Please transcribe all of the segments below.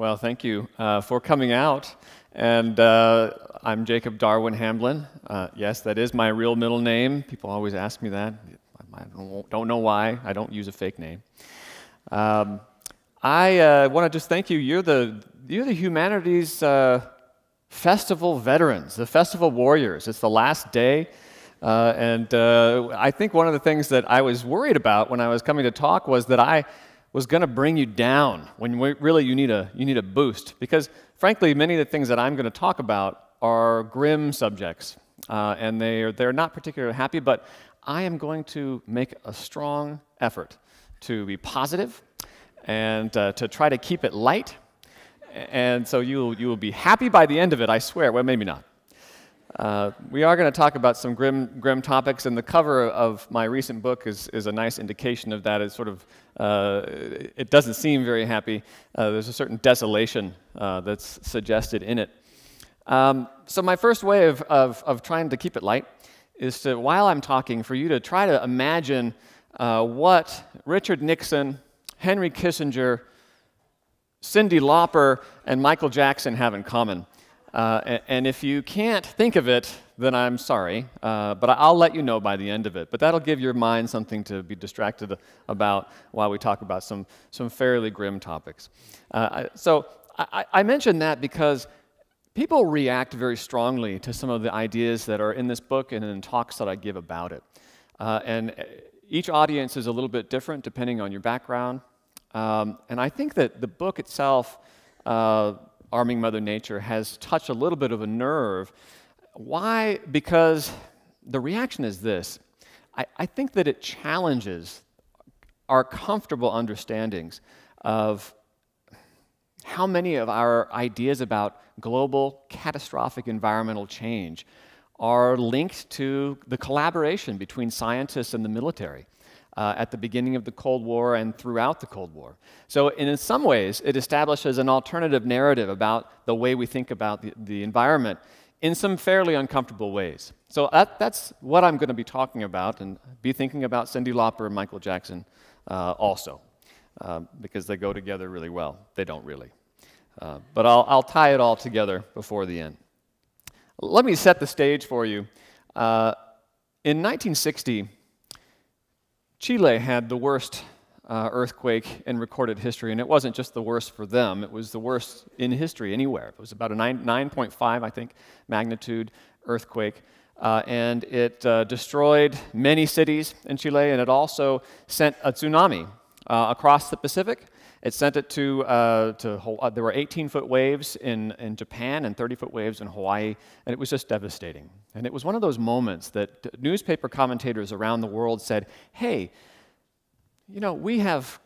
Well, thank you for coming out. And I'm Jacob Darwin Hamblin. Yes, that is my real middle name. People always ask me that. I don't know why. I don't use a fake name. I want to just thank you. You're the humanities festival veterans, the festival warriors. It's the last day. I think one of the things that I was worried about when I was coming to talk was that I was going to bring you down when really you need a boost, because frankly many of the things that I'm going to talk about are grim subjects and they're not particularly happy, but I am going to make a strong effort to be positive and to try to keep it light, and so you will be happy by the end of it, I swear. Well, maybe not. We are going to talk about some grim topics, and the cover of my recent book is a nice indication of that. It's sort of, it doesn't seem very happy. There's a certain desolation that's suggested in it. So my first way of trying to keep it light is to, while I'm talking, for you to try to imagine what Richard Nixon, Henry Kissinger, Cyndi Lauper, and Michael Jackson have in common. And if you can't think of it, then I'm sorry, but I'll let you know by the end of it. But that'll give your mind something to be distracted about while we talk about some fairly grim topics. So I mention that because people react very strongly to some of the ideas that are in this book and in talks that I give about it. And each audience is a little bit different depending on your background. And I think that the book itself, Arming Mother Nature, has touched a little bit of a nerve. Why? Because the reaction is this. I think that it challenges our comfortable understandings of how many of our ideas about global catastrophic environmental change are linked to the collaboration between scientists and the military at the beginning of the Cold War and throughout the Cold War. So in some ways, it establishes an alternative narrative about the way we think about the environment in some fairly uncomfortable ways. So that's what I'm going to be talking about, and be thinking about Cyndi Lauper and Michael Jackson also, because they go together really well. They don't really. But I'll tie it all together before the end. Let me set the stage for you. In 1960, Chile had the worst earthquake in recorded history, and it wasn't just the worst for them, it was the worst in history anywhere. It was about a 9.5, I think, magnitude earthquake, and it destroyed many cities in Chile, and it also sent a tsunami across the Pacific. It sent it to there were 18-foot waves in Japan and 30-foot waves in Hawaii, and it was just devastating. And it was one of those moments that newspaper commentators around the world said, hey, you know, we have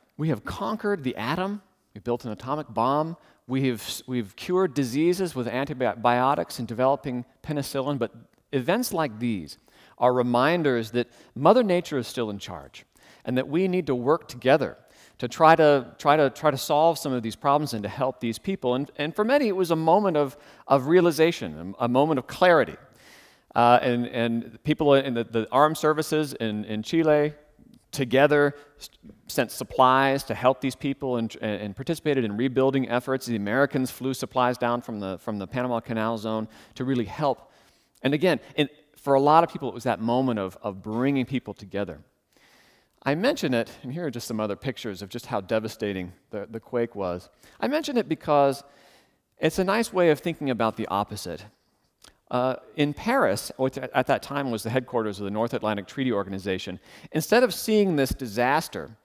conquered the atom, we built an atomic bomb, we've cured diseases with antibiotics and developing penicillin, but events like these are reminders that Mother Nature is still in charge, and that we need to work together to try to solve some of these problems and to help these people. And for many, it was a moment of realization, a moment of clarity. And people in the armed services in Chile together sent supplies to help these people and participated in rebuilding efforts. The Americans flew supplies down from the Panama Canal Zone to really help. And again, for a lot of people, it was that moment of bringing people together. I mention it, and here are just some other pictures of just how devastating the quake was. I mention it because it's a nice way of thinking about the opposite. In Paris, which at that time was the headquarters of the North Atlantic Treaty Organization, instead of seeing this disaster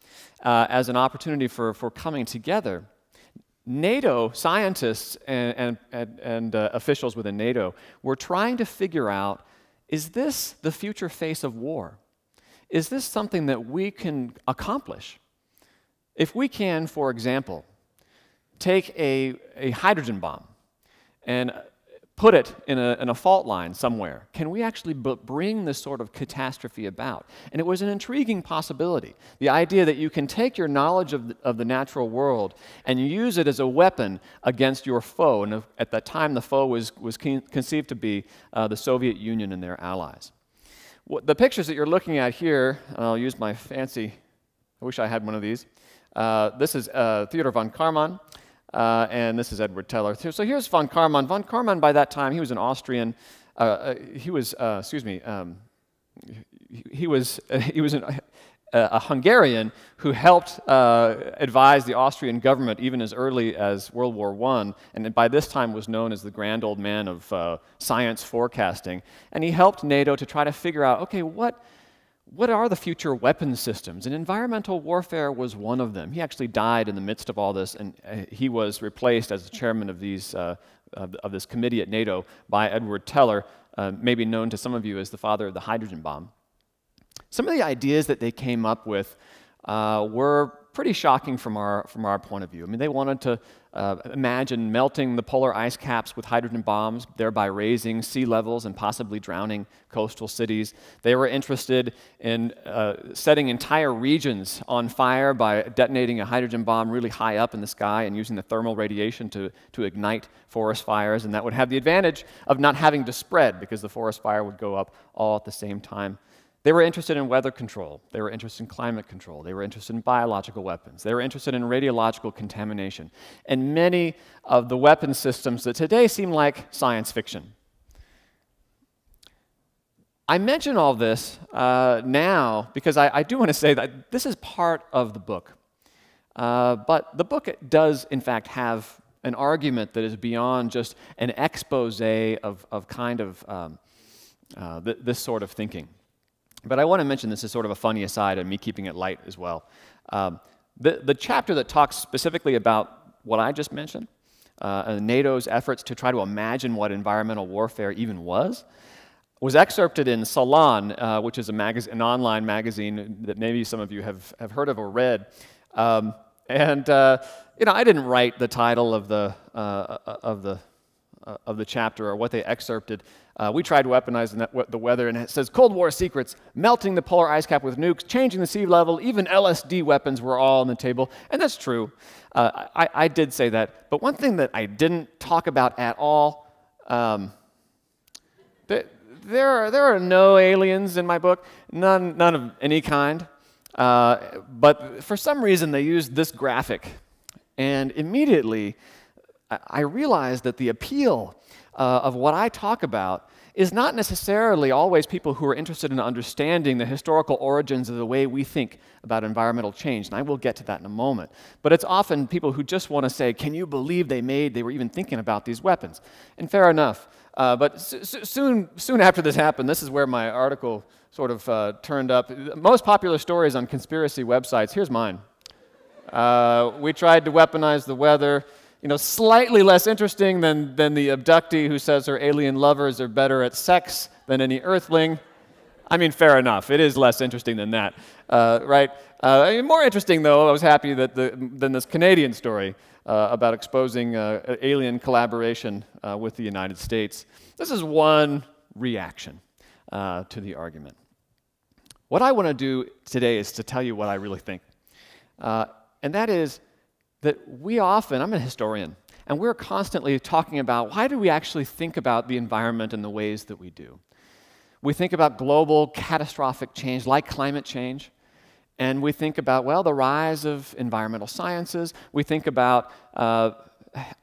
as an opportunity for coming together, NATO scientists and officials within NATO were trying to figure out, is this the future face of war? Is this something that we can accomplish? If we can, for example, take a hydrogen bomb and put it in a fault line somewhere, can we actually bring this sort of catastrophe about? And it was an intriguing possibility, the idea that you can take your knowledge of the natural world and use it as a weapon against your foe. And at that time, the foe was conceived to be the Soviet Union and their allies. The pictures that you're looking at here, and I'll use my fancy, I wish I had one of these. This is Theodore von Kármán. And this is Edward Teller. So here's von Kármán. Von Kármán, by that time, he was an Austrian. He was a Hungarian who helped advise the Austrian government even as early as World War I, and by this time was known as the grand old man of science forecasting. And he helped NATO to try to figure out, okay, what are the future weapon systems? And environmental warfare was one of them. He actually died in the midst of all this, and he was replaced as the chairman of these of this committee at NATO by Edward Teller, maybe known to some of you as the father of the hydrogen bomb. Some of the ideas that they came up with were pretty shocking from our point of view. I mean, they wanted to imagine melting the polar ice caps with hydrogen bombs, thereby raising sea levels and possibly drowning coastal cities. They were interested in setting entire regions on fire by detonating a hydrogen bomb really high up in the sky and using the thermal radiation to ignite forest fires, and that would have the advantage of not having to spread because the forest fire would go up all at the same time. They were interested in weather control. They were interested in climate control. They were interested in biological weapons. They were interested in radiological contamination. And many of the weapon systems that today seem like science fiction. I mention all this now because I do want to say that this is part of the book. But the book does, in fact, have an argument that is beyond just an expose of kind of this sort of thinking. But I want to mention this as sort of a funny aside and me keeping it light as well. The chapter that talks specifically about what I just mentioned, NATO's efforts to try to imagine what environmental warfare even was excerpted in Salon, which is an online magazine that maybe some of you have heard of or read. You know, I didn't write the title of the chapter or what they excerpted. We tried weaponizing the weather, and it says, Cold War secrets, melting the polar ice cap with nukes, changing the sea level, even LSD weapons were all on the table. And that's true. I did say that. But one thing that I didn't talk about at all, there are no aliens in my book, none of any kind. But for some reason, they used this graphic. And immediately, I realized that the appeal of what I talk about is not necessarily always people who are interested in understanding the historical origins of the way we think about environmental change, and I will get to that in a moment. But it's often people who just want to say, can you believe they were even thinking about these weapons? And fair enough. But soon after this happened, this is where my article sort of turned up. Most popular stories on conspiracy websites, here's mine. We tried to weaponize the weather. You know, slightly less interesting than the abductee who says her alien lovers are better at sex than any earthling. I mean, fair enough. It is less interesting than that, right? I mean, more interesting, though, I was happy that than this Canadian story about exposing alien collaboration with the United States. This is one reaction to the argument. What I want to do today is to tell you what I really think, and that is that we often, I'm a historian, and we're constantly talking about why do we actually think about the environment in the ways that we do. We think about global catastrophic change like climate change, and we think about, well, the rise of environmental sciences, we think about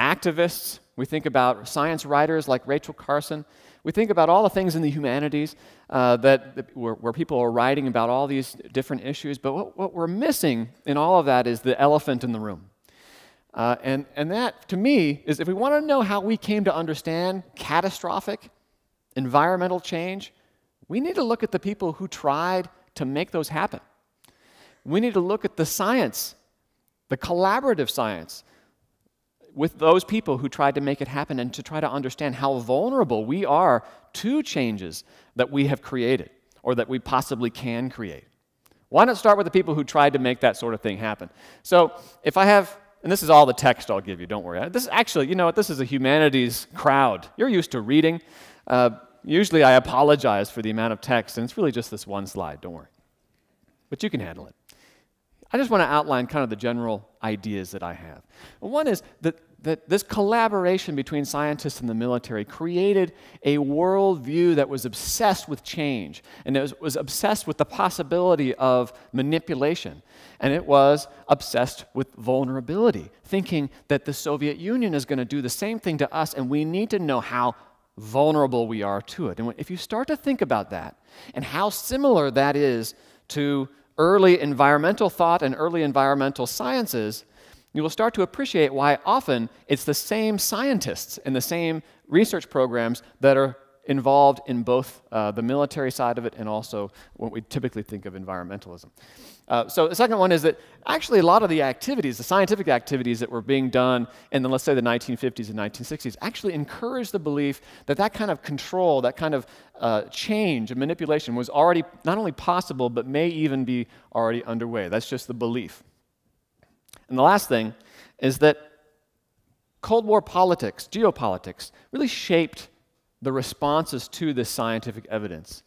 activists, we think about science writers like Rachel Carson, we think about all the things in the humanities where people are writing about all these different issues, but what we're missing in all of that is the elephant in the room. And that, to me, is if we want to know how we came to understand catastrophic environmental change, we need to look at the people who tried to make those happen. We need to look at the science, the collaborative science, with those people who tried to make it happen and to try to understand how vulnerable we are to changes that we have created or that we possibly can create. Why not start with the people who tried to make that sort of thing happen? So if I have... And this is all the text I'll give you, don't worry. This is actually, you know what, this is a humanities crowd. You're used to reading. Usually I apologize for the amount of text, and it's really just this one slide, don't worry. But you can handle it. I just want to outline kind of the general ideas that I have. One is that that this collaboration between scientists and the military created a worldview that was obsessed with change, and it was obsessed with the possibility of manipulation, and it was obsessed with vulnerability, thinking that the Soviet Union is going to do the same thing to us, and we need to know how vulnerable we are to it. And if you start to think about that, and how similar that is to early environmental thought and early environmental sciences, you will start to appreciate why often it's the same scientists and the same research programs that are involved in both the military side of it and also what we typically think of environmentalism. So the second one is that actually a lot of the activities, the scientific activities that were being done in the, let's say, the 1950s and 1960s actually encouraged the belief that that kind of control, that kind of change and manipulation was already not only possible but may even be already underway. That's just the belief. And the last thing is that Cold War politics, geopolitics, really shaped the responses to this scientific evidence.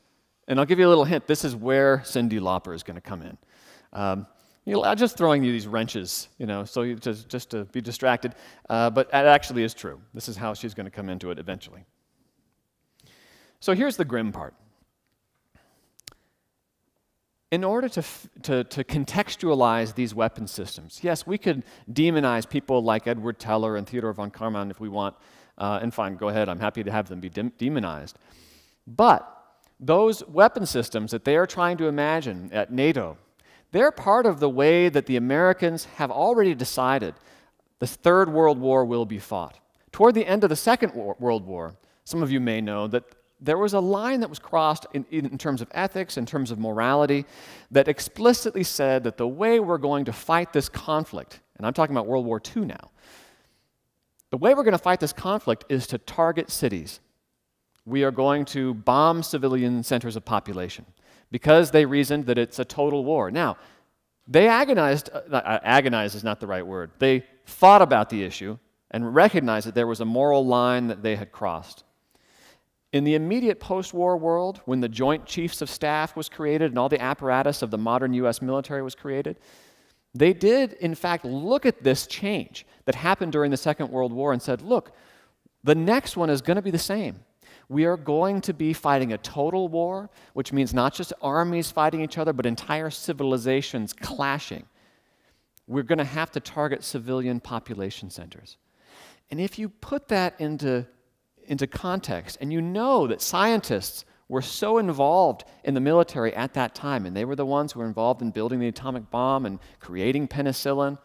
And I'll give you a little hint. This is where Cyndi Lauper is going to come in. I'm just throwing you these wrenches, you know, so you just to be distracted. But it actually is true. This is how she's going to come into it eventually. So here's the grim part. In order to contextualize these weapon systems, yes, we could demonize people like Edward Teller and Theodore von Kármán if we want, and fine, go ahead, I'm happy to have them be demonized. But those weapon systems that they are trying to imagine at NATO, they're part of the way that the Americans have already decided the Third World War will be fought. Toward the end of the Second World War, some of you may know that there was a line that was crossed in terms of ethics, in terms of morality, that explicitly said that the way we're going to fight this conflict, and I'm talking about World War II now, the way we're going to fight this conflict is to target cities. We are going to bomb civilian centers of population because they reasoned that it's a total war. Now, they agonized, agonize is not the right word, they thought about the issue and recognized that there was a moral line that they had crossed. In the immediate post-war world, when the Joint Chiefs of Staff was created and all the apparatus of the modern U.S. military was created, they did, in fact, look at this change that happened during the Second World War and said, look, the next one is going to be the same. We are going to be fighting a total war, which means not just armies fighting each other, but entire civilizations clashing. We're going to have to target civilian population centers. And if you put that into context, and you know that scientists were so involved in the military at that time, and they were the ones who were involved in building the atomic bomb and creating penicillin,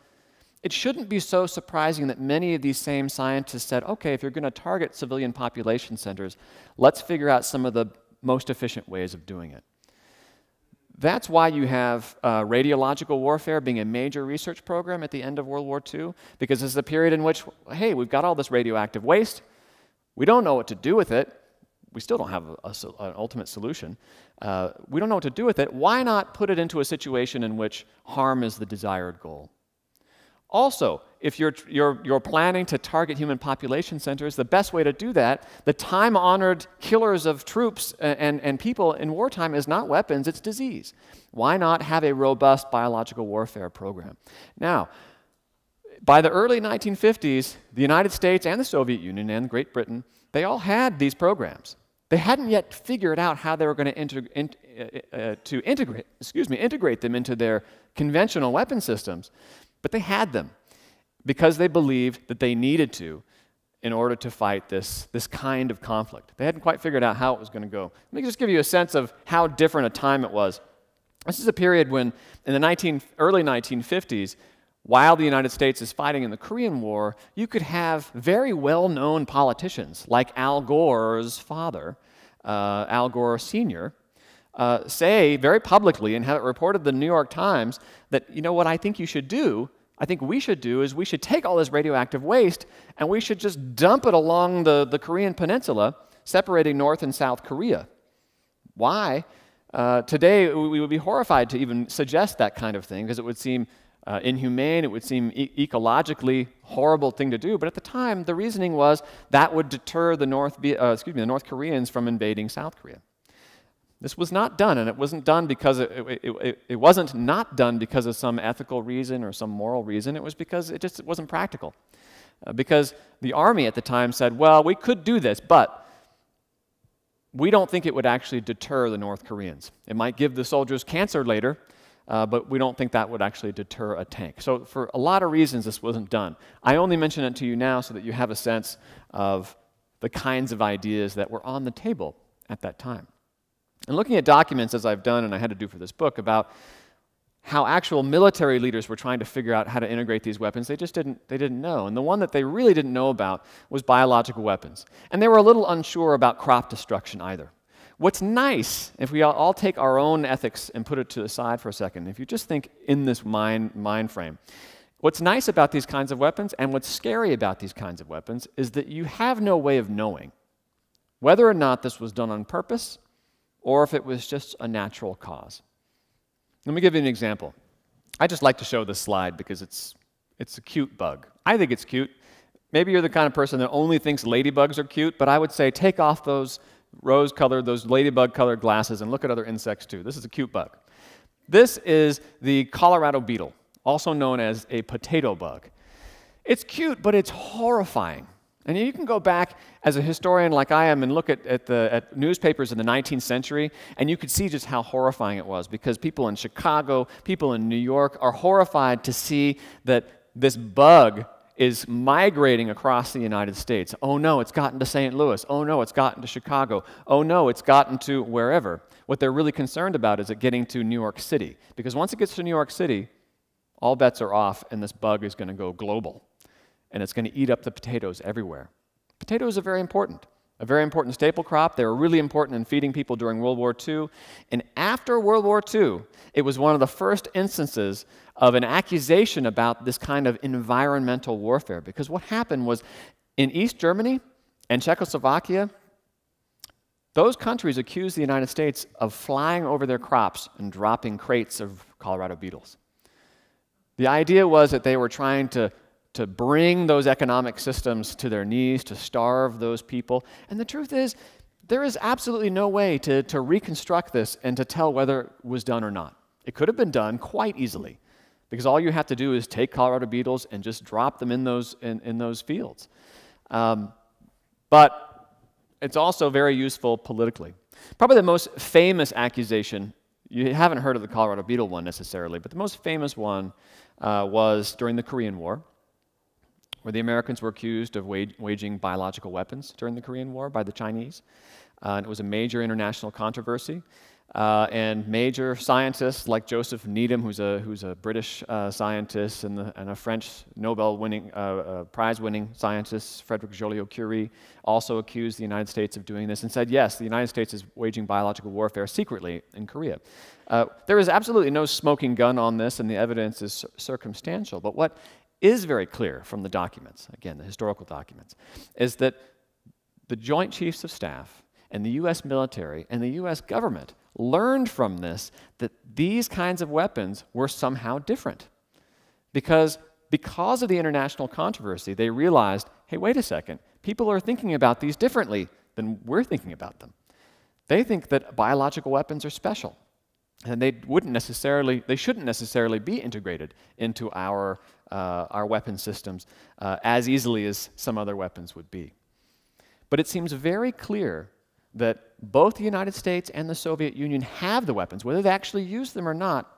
it shouldn't be so surprising that many of these same scientists said, okay, if you're going to target civilian population centers, let's figure out some of the most efficient ways of doing it. That's why you have radiological warfare being a major research program at the end of World War II, because this is a period in which, hey, we've got all this radioactive waste, we don't know what to do with it. We still don't have an ultimate solution. We don't know what to do with it. Why not put it into a situation in which harm is the desired goal? Also, if you're planning to target human population centers, the best way to do that, the time-honored killers of troops and people in wartime is not weapons, it's disease. Why not have a robust biological warfare program? Now, by the early 1950s, the United States and the Soviet Union and Great Britain, they all had these programs. They hadn't yet figured out how they were going to integrate them into their conventional weapon systems, but they had them because they believed that they needed to in order to fight this kind of conflict. They hadn't quite figured out how it was going to go. Let me just give you a sense of how different a time it was. This is a period when, in the early 1950s, while the United States is fighting in the Korean War, you could have very well-known politicians, like Al Gore's father, Al Gore Sr., say very publicly and have it reported to the New York Times that, you know what I think you should do, I think we should do, is we should take all this radioactive waste and we should just dump it along the Korean peninsula, separating North and South Korea. Why? Today, we would be horrified to even suggest that kind of thing because it would seem inhumane, it would seem ecologically horrible thing to do, but at the time the reasoning was that would deter the North Koreans from invading South Korea. This was not done, and it wasn't done because it wasn't not done because of some ethical reason or some moral reason. It was because it just wasn't practical. because the Army at the time said, well, we could do this, but we don't think it would actually deter the North Koreans. It might give the soldiers cancer later, but we don't think that would actually deter a tank. So for a lot of reasons, this wasn't done. I only mention it to you now so that you have a sense of the kinds of ideas that were on the table at that time. And looking at documents, as I've done and I had to do for this book, about how actual military leaders were trying to figure out how to integrate these weapons, they just didn't know. And the one that they really didn't know about was biological weapons. And they were a little unsure about crop destruction either. What's nice, if we all take our own ethics and put it to the side for a second, if you just think in this mind frame, what's nice about these kinds of weapons and what's scary about these kinds of weapons is that you have no way of knowing whether or not this was done on purpose or if it was just a natural cause. Let me give you an example. I just like to show this slide because it's a cute bug. I think it's cute. Maybe you're the kind of person that only thinks ladybugs are cute, but I would say take off those rose-colored, those ladybug-colored glasses and look at other insects too. This is a cute bug. This is the Colorado beetle, also known as a potato bug. It's cute, but it's horrifying. And you can go back as a historian like I am and look at newspapers in the 19th century, and you could see just how horrifying it was, because people in Chicago, people in New York are horrified to see that this bug is migrating across the United States. Oh no, it's gotten to St. Louis. Oh no, it's gotten to Chicago. Oh no, it's gotten to wherever. What they're really concerned about is it getting to New York City, because once it gets to New York City, all bets are off and this bug is going to go global. And it's going to eat up the potatoes everywhere. Potatoes are very important, a very important staple crop. They were really important in feeding people during World War II. And after World War II, it was one of the first instances of an accusation about this kind of environmental warfare. Because what happened was in East Germany and Czechoslovakia, those countries accused the United States of flying over their crops and dropping crates of Colorado beetles. The idea was that they were trying to bring those economic systems to their knees, to starve those people. And the truth is, there is absolutely no way to reconstruct this and to tell whether it was done or not. It could have been done quite easily, because all you have to do is take Colorado beetles and just drop them in those fields. But it's also very useful politically. Probably the most famous accusation, you haven't heard of the Colorado beetle one necessarily, but the most famous one was during the Korean War, where the Americans were accused of waging biological weapons during the Korean War by the Chinese. And it was a major international controversy. And major scientists like Joseph Needham, who's a British scientist, and a French Nobel-winning, prize-winning scientist, Frederick Joliot-Curie, also accused the United States of doing this and said, yes, the United States is waging biological warfare secretly in Korea. There is absolutely no smoking gun on this, and the evidence is circumstantial. But what is very clear from the documents, again, the historical documents, is that the Joint Chiefs of Staff and the U.S. military and the U.S. government learned from this that these kinds of weapons were somehow different. Because of the international controversy, they realized, hey, wait a second, people are thinking about these differently than we're thinking about them. They think that biological weapons are special, and they shouldn't necessarily be integrated into our weapon systems as easily as some other weapons would be. But it seems very clear that both the United States and the Soviet Union have the weapons. Whether they actually use them or not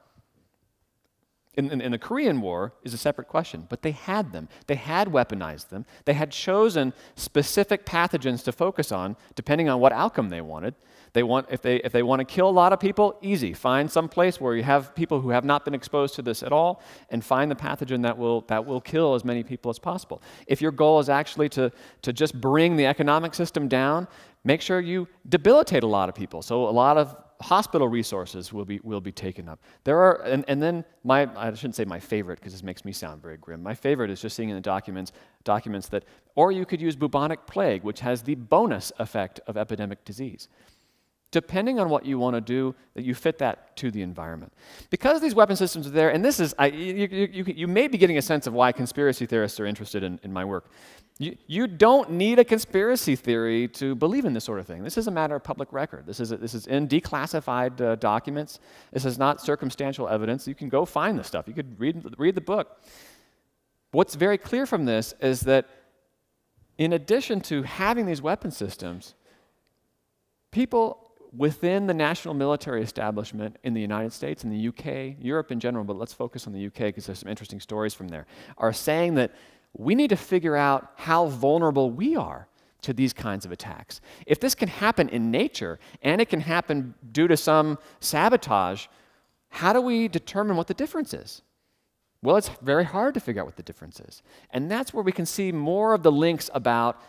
in the Korean War is a separate question, but they had them. They had weaponized them. They had chosen specific pathogens to focus on, depending on what outcome they wanted. If they want to kill a lot of people, easy. Find some place where you have people who have not been exposed to this at all, and find the pathogen that will kill as many people as possible. If your goal is actually to just bring the economic system down, make sure you debilitate a lot of people. So a lot of hospital resources will be taken up. There are, and then I shouldn't say my favorite, because this makes me sound very grim. My favorite is just seeing in the documents that, or you could use bubonic plague, which has the bonus effect of epidemic disease. Depending on what you want to do, that you fit that to the environment. Because these weapon systems are there, and this is, you may be getting a sense of why conspiracy theorists are interested in my work. You don't need a conspiracy theory to believe in this sort of thing. This is a matter of public record. This is in declassified documents. This is not circumstantial evidence. You can go find this stuff. You could read the book. What's very clear from this is that in addition to having these weapon systems, people within the national military establishment in the United States, in the UK, Europe in general, but let's focus on the UK because there's some interesting stories from there, are saying that we need to figure out how vulnerable we are to these kinds of attacks. If this can happen in nature, and it can happen due to some sabotage, how do we determine what the difference is? Well, it's very hard to figure out what the difference is. And that's where we can see more of the links about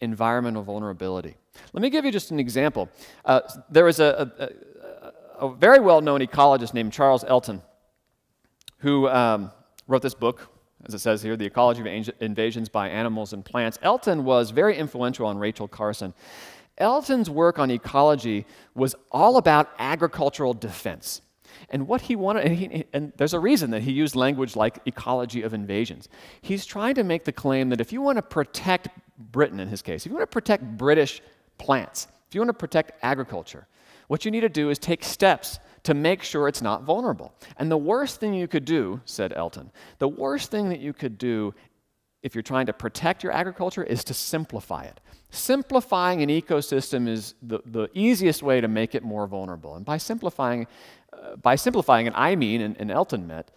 environmental vulnerability. Let me give you just an example. There was a very well-known ecologist named Charles Elton who wrote this book, as it says here, The Ecology of Invasions by Animals and Plants. Elton was very influential on Rachel Carson. Elton's work on ecology was all about agricultural defense. And what he wanted, and there's a reason that he used language like ecology of invasions. He's trying to make the claim that if you want to protect Britain, in his case, if you want to protect British plants, if you want to protect agriculture, what you need to do is take steps to make sure it's not vulnerable. And the worst thing you could do, said Elton, the worst thing that you could do if you're trying to protect your agriculture is to simplify it. Simplifying an ecosystem is the easiest way to make it more vulnerable. And by simplifying, and I mean, and Elton meant,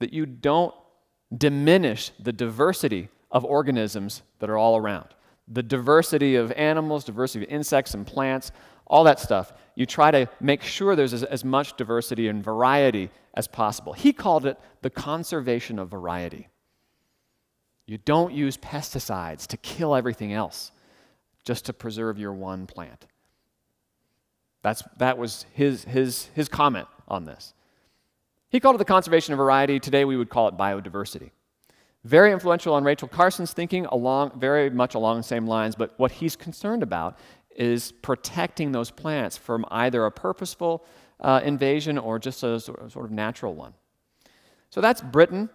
that you don't diminish the diversity of organisms that are all around. The diversity of animals, diversity of insects and plants, all that stuff. You try to make sure there's as much diversity and variety as possible. He called it the conservation of variety. You don't use pesticides to kill everything else, just to preserve your one plant. That was his comment on this. He called it the conservation of variety. Today we would call it biodiversity. Very influential on Rachel Carson's thinking, very much along the same lines, but what he's concerned about is protecting those plants from either a purposeful invasion or just a sort of natural one. So that's Britain.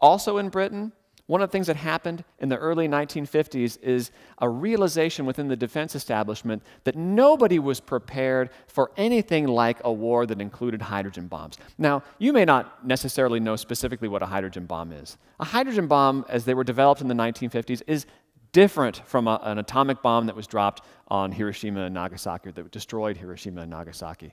Also in Britain, one of the things that happened in the early 1950s is a realization within the defense establishment that nobody was prepared for anything like a war that included hydrogen bombs. Now, you may not necessarily know specifically what a hydrogen bomb is. A hydrogen bomb, as they were developed in the 1950s, is different from an atomic bomb that was dropped on Hiroshima and Nagasaki, or that destroyed Hiroshima and Nagasaki.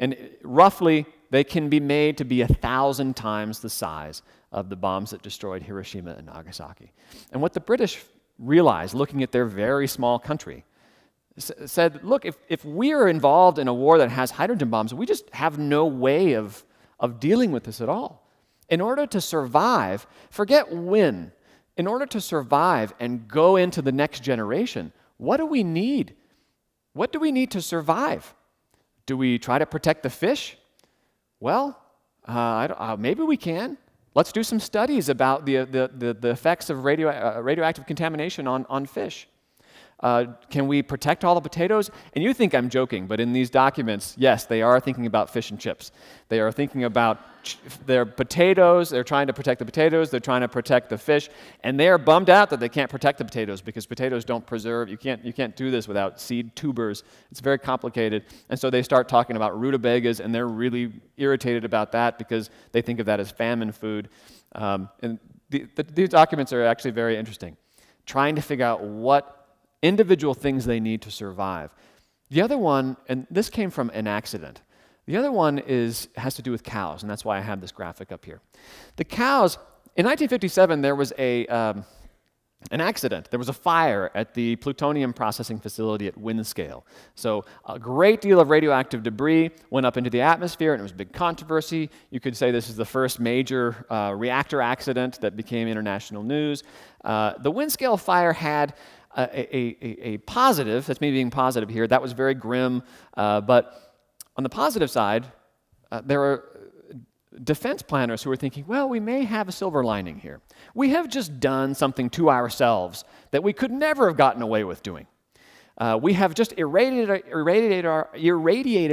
And roughly, they can be made to be 1,000 times the size of the bombs that destroyed Hiroshima and Nagasaki. And what the British realized, looking at their very small country, said, look, if we're involved in a war that has hydrogen bombs, we just have no way of dealing with this at all. In order to survive, forget when, in order to survive and go into the next generation, what do we need? What do we need to survive? Do we try to protect the fish? Well, maybe we can. Let's do some studies about the effects of radioactive contamination on fish. Can we protect all the potatoes? And you think I'm joking, but in these documents, yes, they are thinking about fish and chips. They are thinking about their potatoes. They're trying to protect the potatoes. They're trying to protect the fish. And they are bummed out that they can't protect the potatoes because potatoes don't preserve. You can't do this without seed tubers. It's very complicated. And so they start talking about rutabagas, and they're really irritated about that because they think of that as famine food. And these documents are actually very interesting, trying to figure out what individual things they need to survive. The other one, and this came from an accident, the other one has to do with cows, and that's why I have this graphic up here. The cows, in 1957, there was an accident. There was a fire at the plutonium processing facility at Windscale. So a great deal of radioactive debris went up into the atmosphere, and it was a big controversy. You could say this is the first major reactor accident that became international news. The Windscale fire had a positive, that's me being positive here, that was very grim, but on the positive side, there are defense planners who are thinking, well, we may have a silver lining here. We have just done something to ourselves that we could never have gotten away with doing. We have just irradiated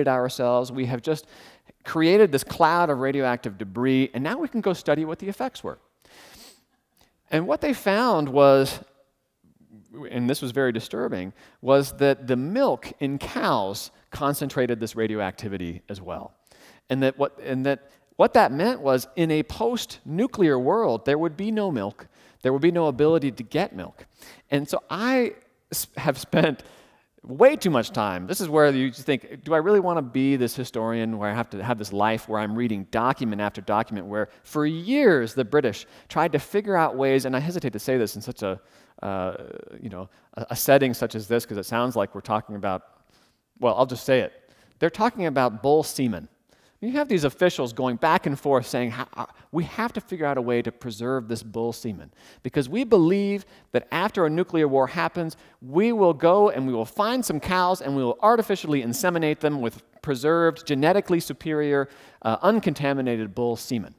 ourselves, we have just created this cloud of radioactive debris, and now we can go study what the effects were. And what they found was, and this was very disturbing, was that the milk in cows concentrated this radioactivity as well. And that what that meant was in a post-nuclear world, there would be no milk, There would be no ability to get milk. And so I have spent way too much time. This is where you think, do I really want to be this historian where I have to have this life where I'm reading document after document, where for years the British tried to figure out ways, and I hesitate to say this in such a, you know, a setting such as this, because it sounds like we're talking about, well, I'll just say it. They're talking about bull semen. You have these officials going back and forth saying, we have to figure out a way to preserve this bull semen, because we believe that after a nuclear war happens, we will go and we will find some cows and we will artificially inseminate them with preserved, genetically superior, uncontaminated bull semen.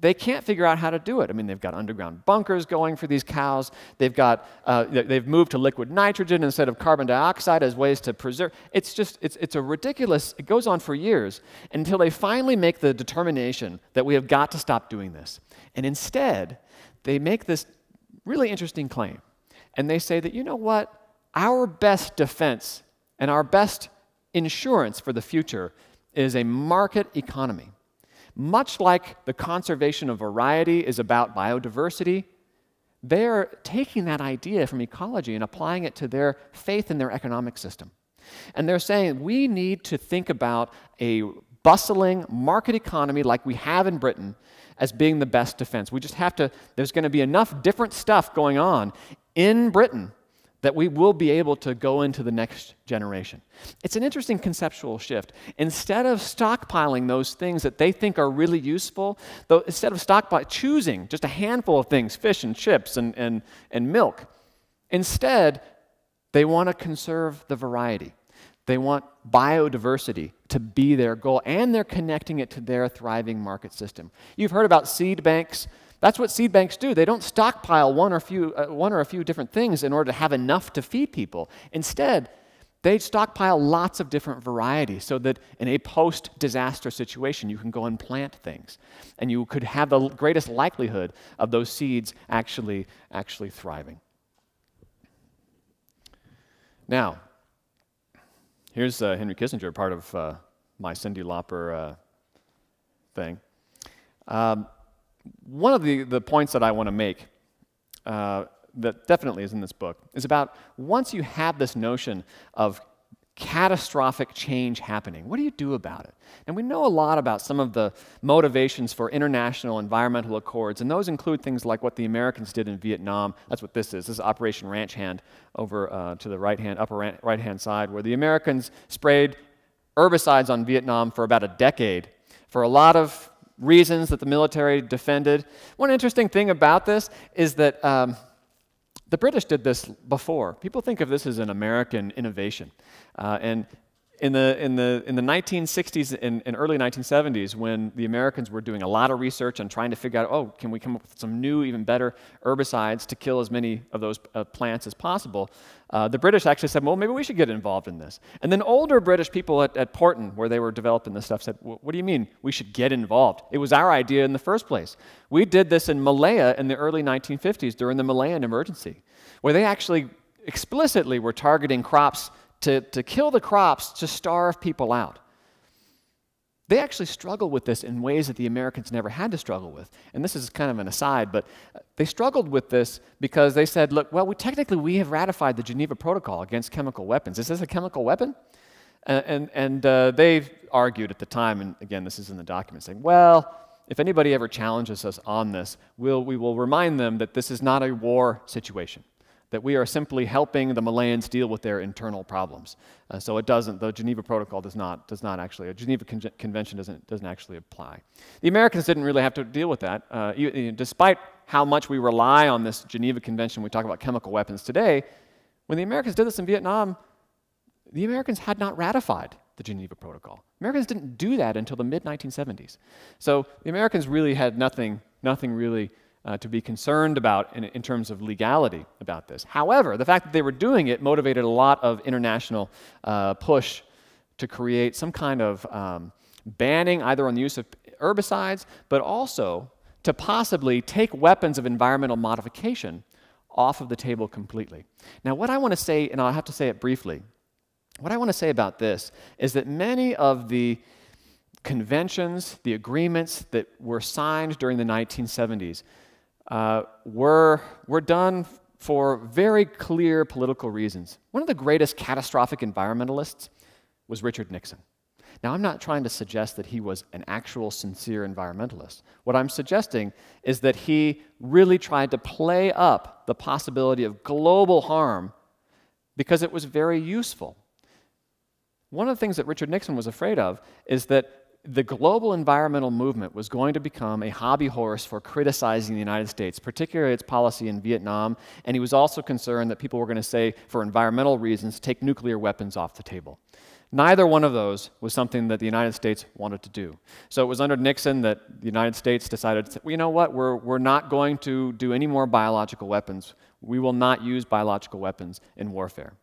They can't figure out how to do it. I mean, they've got underground bunkers going for these cows. They've got, they've moved to liquid nitrogen instead of carbon dioxide as ways to preserve. It's just, it's a ridiculous, it goes on for years until they finally make the determination that we have got to stop doing this. And instead, they make this really interesting claim. And they say that, you know what? Our best defense and our best insurance for the future is a market economy. Much like the conservation of variety is about biodiversity, they're taking that idea from ecology and applying it to their faith in their economic system. And they're saying, we need to think about a bustling market economy like we have in Britain as being the best defense. We just have to, there's going to be enough different stuff going on in Britain that we will be able to go into the next generation. It's an interesting conceptual shift. Instead of stockpiling those things that they think are really useful, though, instead of stockpiling, choosing just a handful of things, fish and chips and milk, instead they want to conserve the variety. They want biodiversity to be their goal, and they're connecting it to their thriving market system. You've heard about seed banks. That's what seed banks do. They don't stockpile one or a few different things in order to have enough to feed people. Instead, they stockpile lots of different varieties so that in a post-disaster situation, you can go and plant things. And you could have the greatest likelihood of those seeds actually thriving. Now, here's Henry Kissinger, part of my Cyndi Lauper thing. One of the points that I want to make that definitely is in this book is about once you have this notion of catastrophic change happening, what do you do about it? And we know a lot about some of the motivations for international environmental accords, and those include things like what the Americans did in Vietnam. That's what this is. This is Operation Ranch Hand over to the upper right-hand side, where the Americans sprayed herbicides on Vietnam for about a decade for a lot of reasons that the military defended. One interesting thing about this is that the British did this before. People think of this as an American innovation. And in the 1960s and early 1970s, when the Americans were doing a lot of research and trying to figure out, oh, can we come up with some new, even better herbicides to kill as many of those plants as possible, the British actually said, well, maybe we should get involved in this. And then older British people at Porton, where they were developing this stuff, said, what do you mean we should get involved? It was our idea in the first place. We did this in Malaya in the early 1950s during the Malayan emergency, where they actually explicitly were targeting crops to kill the crops to starve people out. They actually struggle with this in ways that the Americans never had to struggle with. And this is kind of an aside, but they struggled with this because they said, look, well, we have ratified the Geneva Protocol against chemical weapons. Is this a chemical weapon? And they argued at the time, and again, this is in the document, saying, well, if anybody ever challenges us on this, we will remind them that this is not a war situation, that we are simply helping the Malayans deal with their internal problems. So it doesn't, the Geneva Protocol does not actually, the Geneva Convention doesn't actually apply. The Americans didn't really have to deal with that. Despite how much we rely on this Geneva Convention, we talk about chemical weapons today, when the Americans did this in Vietnam, the Americans had not ratified the Geneva Protocol. Americans didn't do that until the mid-1970s. So the Americans really had nothing really to be concerned about in terms of legality about this. However, the fact that they were doing it motivated a lot of international push to create some kind of banning either on the use of herbicides, but also to possibly take weapons of environmental modification off of the table completely. Now what I want to say, and I'll have to say it briefly, what I want to say about this is that many of the conventions, the agreements that were signed during the 1970s were done for very clear political reasons. One of the greatest catastrophic environmentalists was Richard Nixon. Now, I'm not trying to suggest that he was an actual sincere environmentalist. What I'm suggesting is that he really tried to play up the possibility of global harm because it was very useful. One of the things that Richard Nixon was afraid of is that the global environmental movement was going to become a hobby horse for criticizing the United States, particularly its policy in Vietnam, and he was also concerned that people were going to say, for environmental reasons, take nuclear weapons off the table. Neither one of those was something that the United States wanted to do. So it was under Nixon that the United States decided, well, you know what, we're not going to do any more biological weapons. We will not use biological weapons in warfare.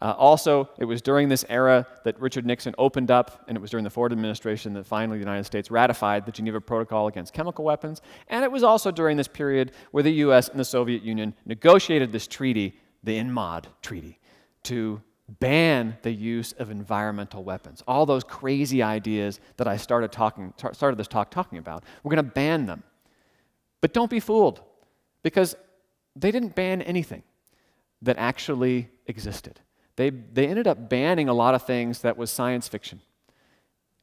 Also, it was during this era that Richard Nixon opened up, and it was during the Ford administration that finally the United States ratified the Geneva Protocol against chemical weapons. And it was also during this period where the US and the Soviet Union negotiated this treaty, the ENMOD Treaty, to ban the use of environmental weapons. All those crazy ideas that I started this talk talking about, we're going to ban them. But don't be fooled, because they didn't ban anything that actually existed. They ended up banning a lot of things that was science fiction.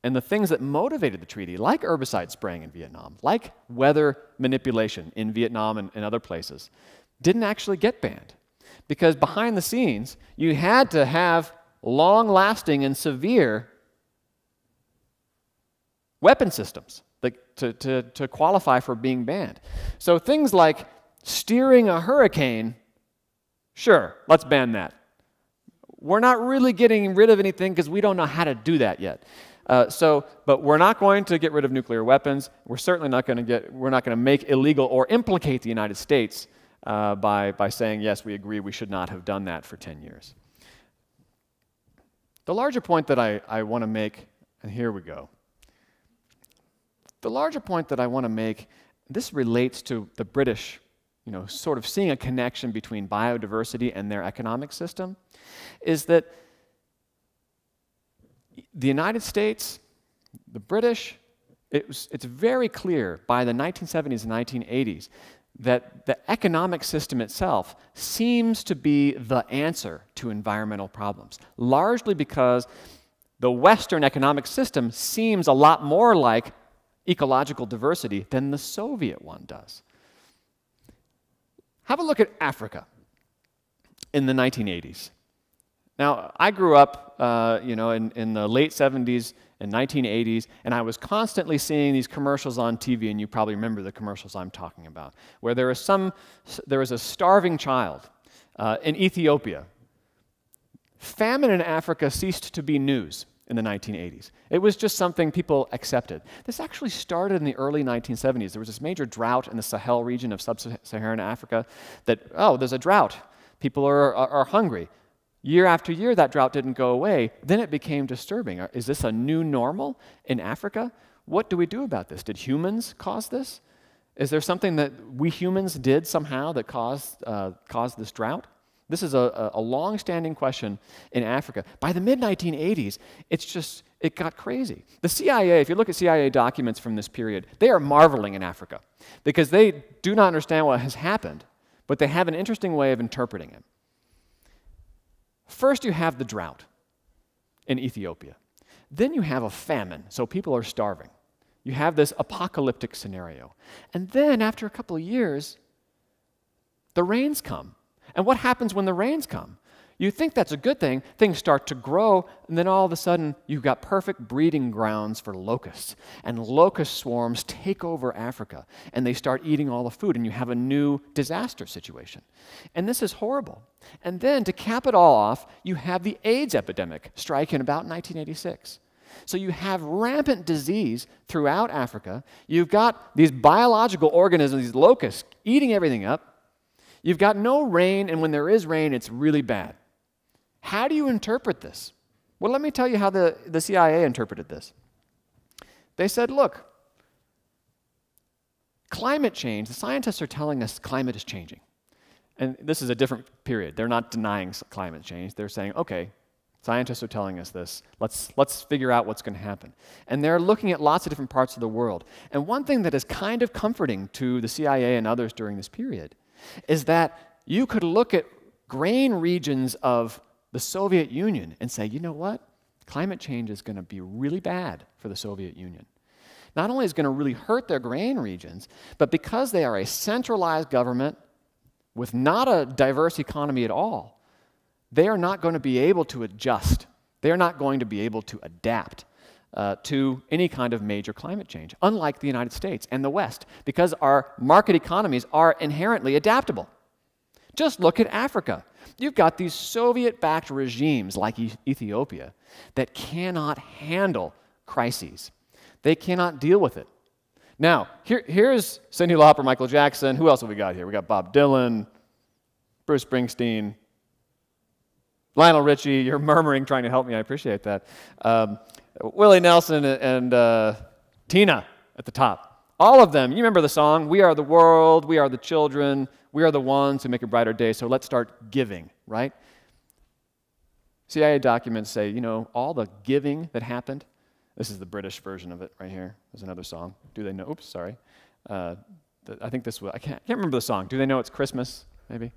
And the things that motivated the treaty, like herbicide spraying in Vietnam, like weather manipulation in Vietnam and other places, didn't actually get banned. Because behind the scenes, you had to have long-lasting and severe weapon systems to qualify for being banned. So things like steering a hurricane, sure, let's ban that. We're not really getting rid of anything because we don't know how to do that yet. But we're not going to get rid of nuclear weapons. We're certainly not going to make illegal or implicate the United States by saying, yes, we agree, we should not have done that for 10 years. The larger point that I want to make, and here we go. The larger point that I want to make, this relates to the British, you know, sort of seeing a connection between biodiversity and their economic system, is that the United States, the British, it's very clear by the 1970s and 1980s that the economic system itself seems to be the answer to environmental problems, largely because the Western economic system seems a lot more like ecological diversity than the Soviet one does. Have a look at Africa in the 1980s. Now, I grew up you know, in the late 70s and 1980s, and I was constantly seeing these commercials on TV, and you probably remember the commercials I'm talking about, where there was a starving child in Ethiopia. Famine in Africa ceased to be news in the 1980s. It was just something people accepted. This actually started in the early 1970s. There was this major drought in the Sahel region of sub-Saharan Africa that, oh, there's a drought. People are hungry. Year after year, that drought didn't go away. Then it became disturbing. Is this a new normal in Africa? What do we do about this? Did humans cause this? Is there something that we humans did somehow that caused this drought? This is a long-standing question in Africa. By the mid-1980s, it got crazy. The CIA, if you look at CIA documents from this period, they are marveling in Africa because they do not understand what has happened, but they have an interesting way of interpreting it. First, you have the drought in Ethiopia. Then you have a famine, so people are starving. You have this apocalyptic scenario. And then, after a couple of years, the rains come. And what happens when the rains come? You think that's a good thing. Things start to grow, and then all of a sudden, you've got perfect breeding grounds for locusts. And locust swarms take over Africa, and they start eating all the food, and you have a new disaster situation. And this is horrible. And then, to cap it all off, you have the AIDS epidemic strike in about 1986. So you have rampant disease throughout Africa. You've got these biological organisms, these locusts, eating everything up. You've got no rain, and when there is rain, it's really bad. How do you interpret this? Well, let me tell you how the CIA interpreted this. They said, look, climate change, the scientists are telling us climate is changing. And this is a different period. They're not denying climate change. They're saying, okay, Scientists are telling us this. Let's figure out what's going to happen. And they're looking at lots of different parts of the world. And one thing that is kind of comforting to the CIA and others during this period is that you could look at grain regions of the Soviet Union and say, you know what? Climate change is going to be really bad for the Soviet Union. Not only is it going to really hurt their grain regions, but because they are a centralized government with not a diverse economy at all, they are not going to be able to adjust. They are not going to be able to adapt to any kind of major climate change, unlike the United States and the West, because our market economies are inherently adaptable. Just look at Africa. You've got these Soviet-backed regimes like Ethiopia that cannot handle crises. They cannot deal with it. Now, here's Cyndi Lauper, Michael Jackson. Who else have we got here? We got Bob Dylan, Bruce Springsteen, Lionel Richie. You're murmuring, trying to help me. I appreciate that. Willie Nelson and Tina at the top. All of them. You remember the song, "We are the world, we are the children, we are the ones who make a brighter day, so let's start giving," right? CIA documents say, you know, all the giving that happened. This is the British version of it right here. There's another song. Do they know? Oops, sorry. I think this was, I can't remember the song. Do they know it's Christmas, maybe?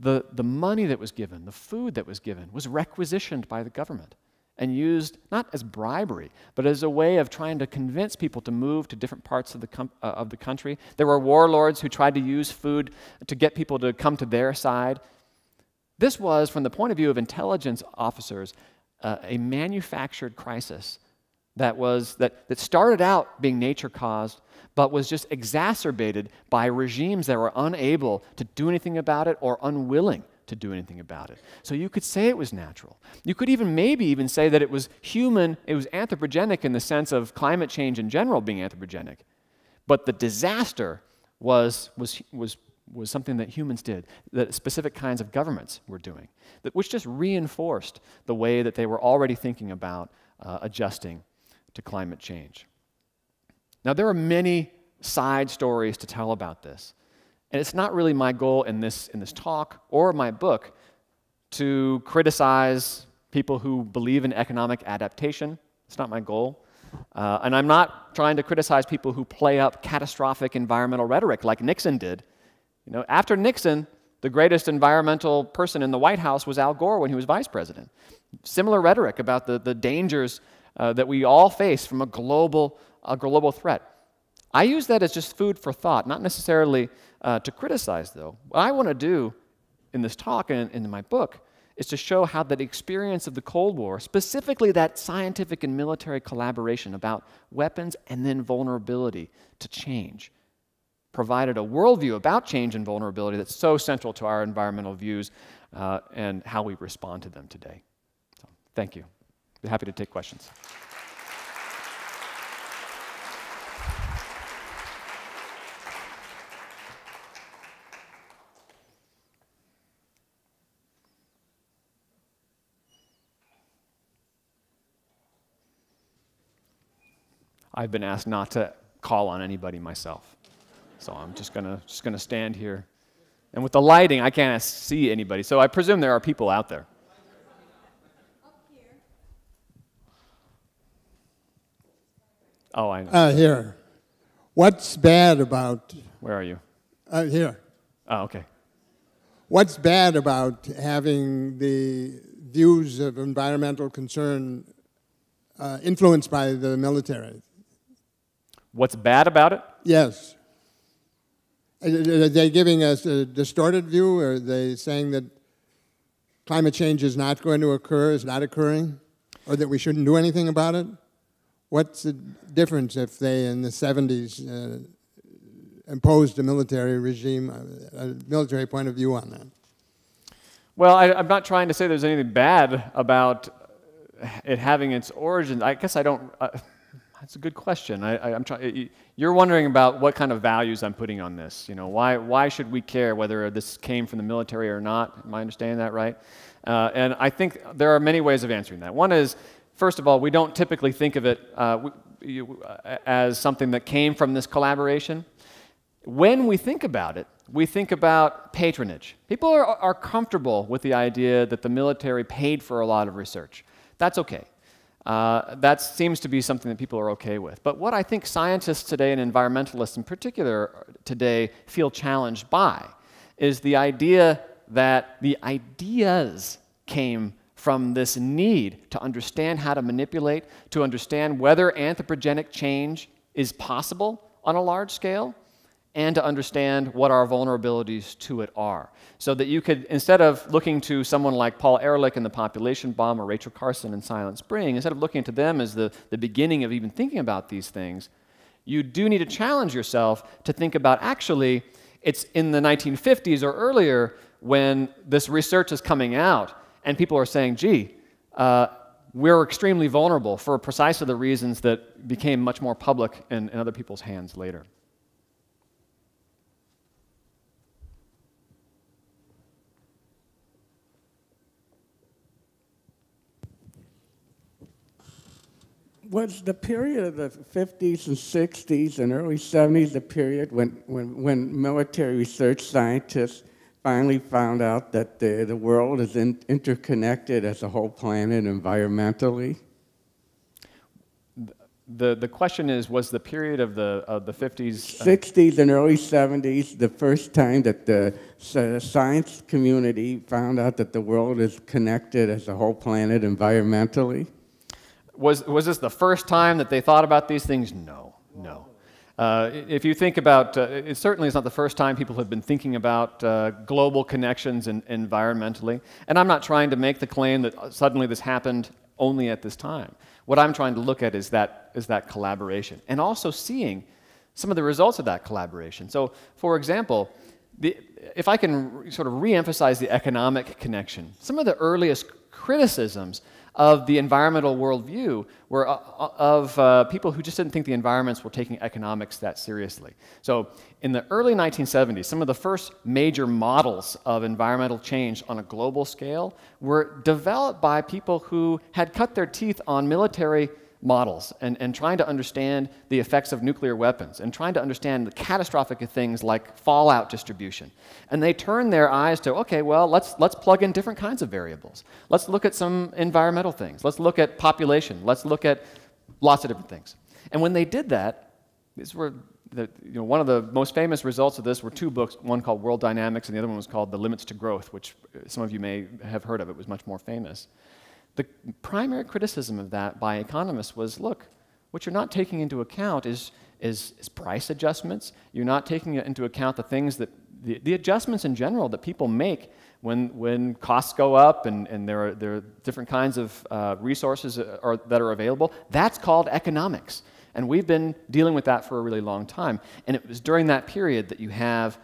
The money that was given, the food that was given, was requisitioned by the government and used not as bribery, but as a way of trying to convince people to move to different parts of the country. There were warlords who tried to use food to get people to come to their side. This was, from the point of view of intelligence officers, a manufactured crisis that started out being nature-caused, but was just exacerbated by regimes that were unable to do anything about it or unwilling to do anything about it. So you could say it was natural. You could even maybe say that it was human, it was anthropogenic in the sense of climate change in general being anthropogenic. But the disaster was something that humans did, that specific kinds of governments were doing, which just reinforced the way that they were already thinking about adjusting to climate change. Now, there are many side stories to tell about this, and it's not really my goal in this talk or my book to criticize people who believe in economic adaptation. It's not my goal. And I'm not trying to criticize people who play up catastrophic environmental rhetoric like Nixon did. You know, after Nixon, the greatest environmental person in the White House was Al Gore when he was vice president. Similar rhetoric about the dangers that we all face from a global threat. I use that as just food for thought, not necessarily to criticize, though. What I want to do in this talk and in my book is to show how the experience of the Cold War, specifically that scientific and military collaboration about weapons and then vulnerability to change, provided a worldview about change and vulnerability that's so central to our environmental views and how we respond to them today. So, thank you. I'd be happy to take questions. I've been asked not to call on anybody myself. So I'm just gonna stand here. And with the lighting, I can't see anybody. So I presume there are people out there. Up here. Oh, I know. Here. What's bad about... Where are you? Here. Oh, okay. What's bad about having the views of environmental concern influenced by the military? What's bad about it? Yes. Are they giving us a distorted view? Are they saying that climate change is not going to occur, is not occurring, or that we shouldn't do anything about it? What's the difference if they, in the 70s, imposed a military regime, a military point of view on that? Well, I'm not trying to say there's anything bad about it having its origins. I guess I don't... That's a good question. You're wondering about what kind of values I'm putting on this. You know, why should we care whether this came from the military or not? Am I understanding that right? And I think there are many ways of answering that. One is, first of all, we don't typically think of it as something that came from this collaboration. When we think about it, we think about patronage. People are comfortable with the idea that the military paid for a lot of research. That's okay. That seems to be something that people are okay with. But what I think scientists today, and environmentalists in particular today, feel challenged by is the idea that the ideas came from this need to understand how to manipulate, to understand whether anthropogenic change is possible on a large scale, and to understand what our vulnerabilities to it are. So that you could, instead of looking to someone like Paul Ehrlich in The Population Bomb or Rachel Carson in Silent Spring, instead of looking to them as the beginning of even thinking about these things, you do need to challenge yourself to think about, actually, it's in the 1950s or earlier when this research is coming out and people are saying, gee, we're extremely vulnerable for precisely the reasons that became much more public in other people's hands later. Was the period of the 50s and 60s and early 70s the period when military research scientists finally found out that the world is interconnected as a whole planet environmentally? The question is, was the period of the 50s... 60s and early 70s the first time that the science community found out that the world is connected as a whole planet environmentally? Was this the first time that they thought about these things? No, no. If you think about, it certainly is not the first time people have been thinking about global connections and environmentally. And I'm not trying to make the claim that suddenly this happened only at this time. What I'm trying to look at is that collaboration, and also seeing some of the results of that collaboration. So, for example, if I can sort of re-emphasize the economic connection, some of the earliest criticisms of the environmental worldview were of people who just didn't think the environments were taking economics that seriously. So in the early 1970s, some of the first major models of environmental change on a global scale were developed by people who had cut their teeth on military models and trying to understand the effects of nuclear weapons and trying to understand the catastrophic things like fallout distribution. And they turn their eyes to, okay, well, let's plug in different kinds of variables. Let's look at some environmental things. Let's look at population. Let's look at lots of different things. And when they did that, these were one of the most famous results of this were two books, one called World Dynamics and the other one was called The Limits to Growth, which some of you may have heard of. It was much more famous. The primary criticism of that by economists was, look, what you're not taking into account is price adjustments. You're not taking into account the things that, the adjustments in general that people make when costs go up and there are different kinds of resources that are available. That's called economics. And we've been dealing with that for a really long time. And it was during that period that you have,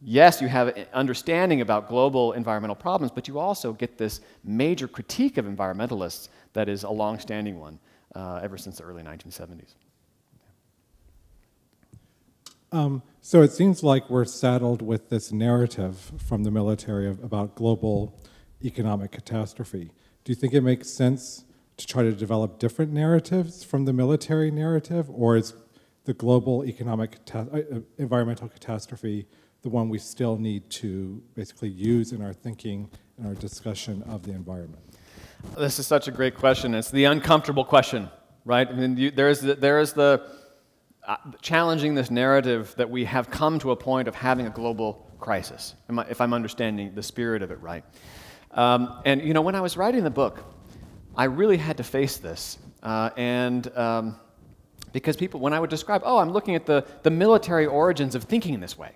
yes, you have understanding about global environmental problems, but you also get this major critique of environmentalists that is a long-standing one ever since the early 1970s. So it seems like we're saddled with this narrative from the military about global economic catastrophe. Do you think it makes sense to try to develop different narratives from the military narrative, or is the global economic environmental catastrophe the one we still need to basically use in our thinking and our discussion of the environment? This is such a great question. It's the uncomfortable question, right? I mean, there is the challenging this narrative that we have come to a point of having a global crisis, if I'm understanding the spirit of it right. And you know, when I was writing the book, I really had to face this. Because people, when I would describe, oh, I'm looking at the military origins of thinking in this way,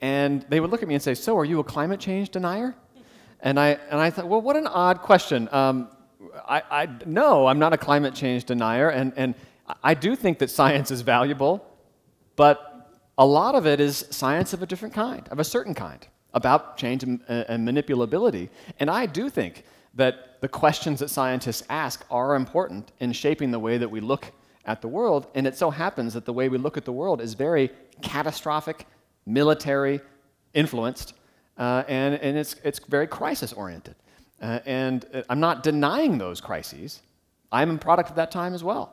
and they would look at me and say, so are you a climate change denier? And I thought, well, what an odd question. No, I'm not a climate change denier, and I do think that science is valuable, but a lot of it is science of a different kind, of a certain kind, about change and manipulability. And I do think that the questions that scientists ask are important in shaping the way that we look at the world, and it so happens that the way we look at the world is very catastrophic, military influenced, and it's very crisis oriented. And I'm not denying those crises. I'm a product of that time as well.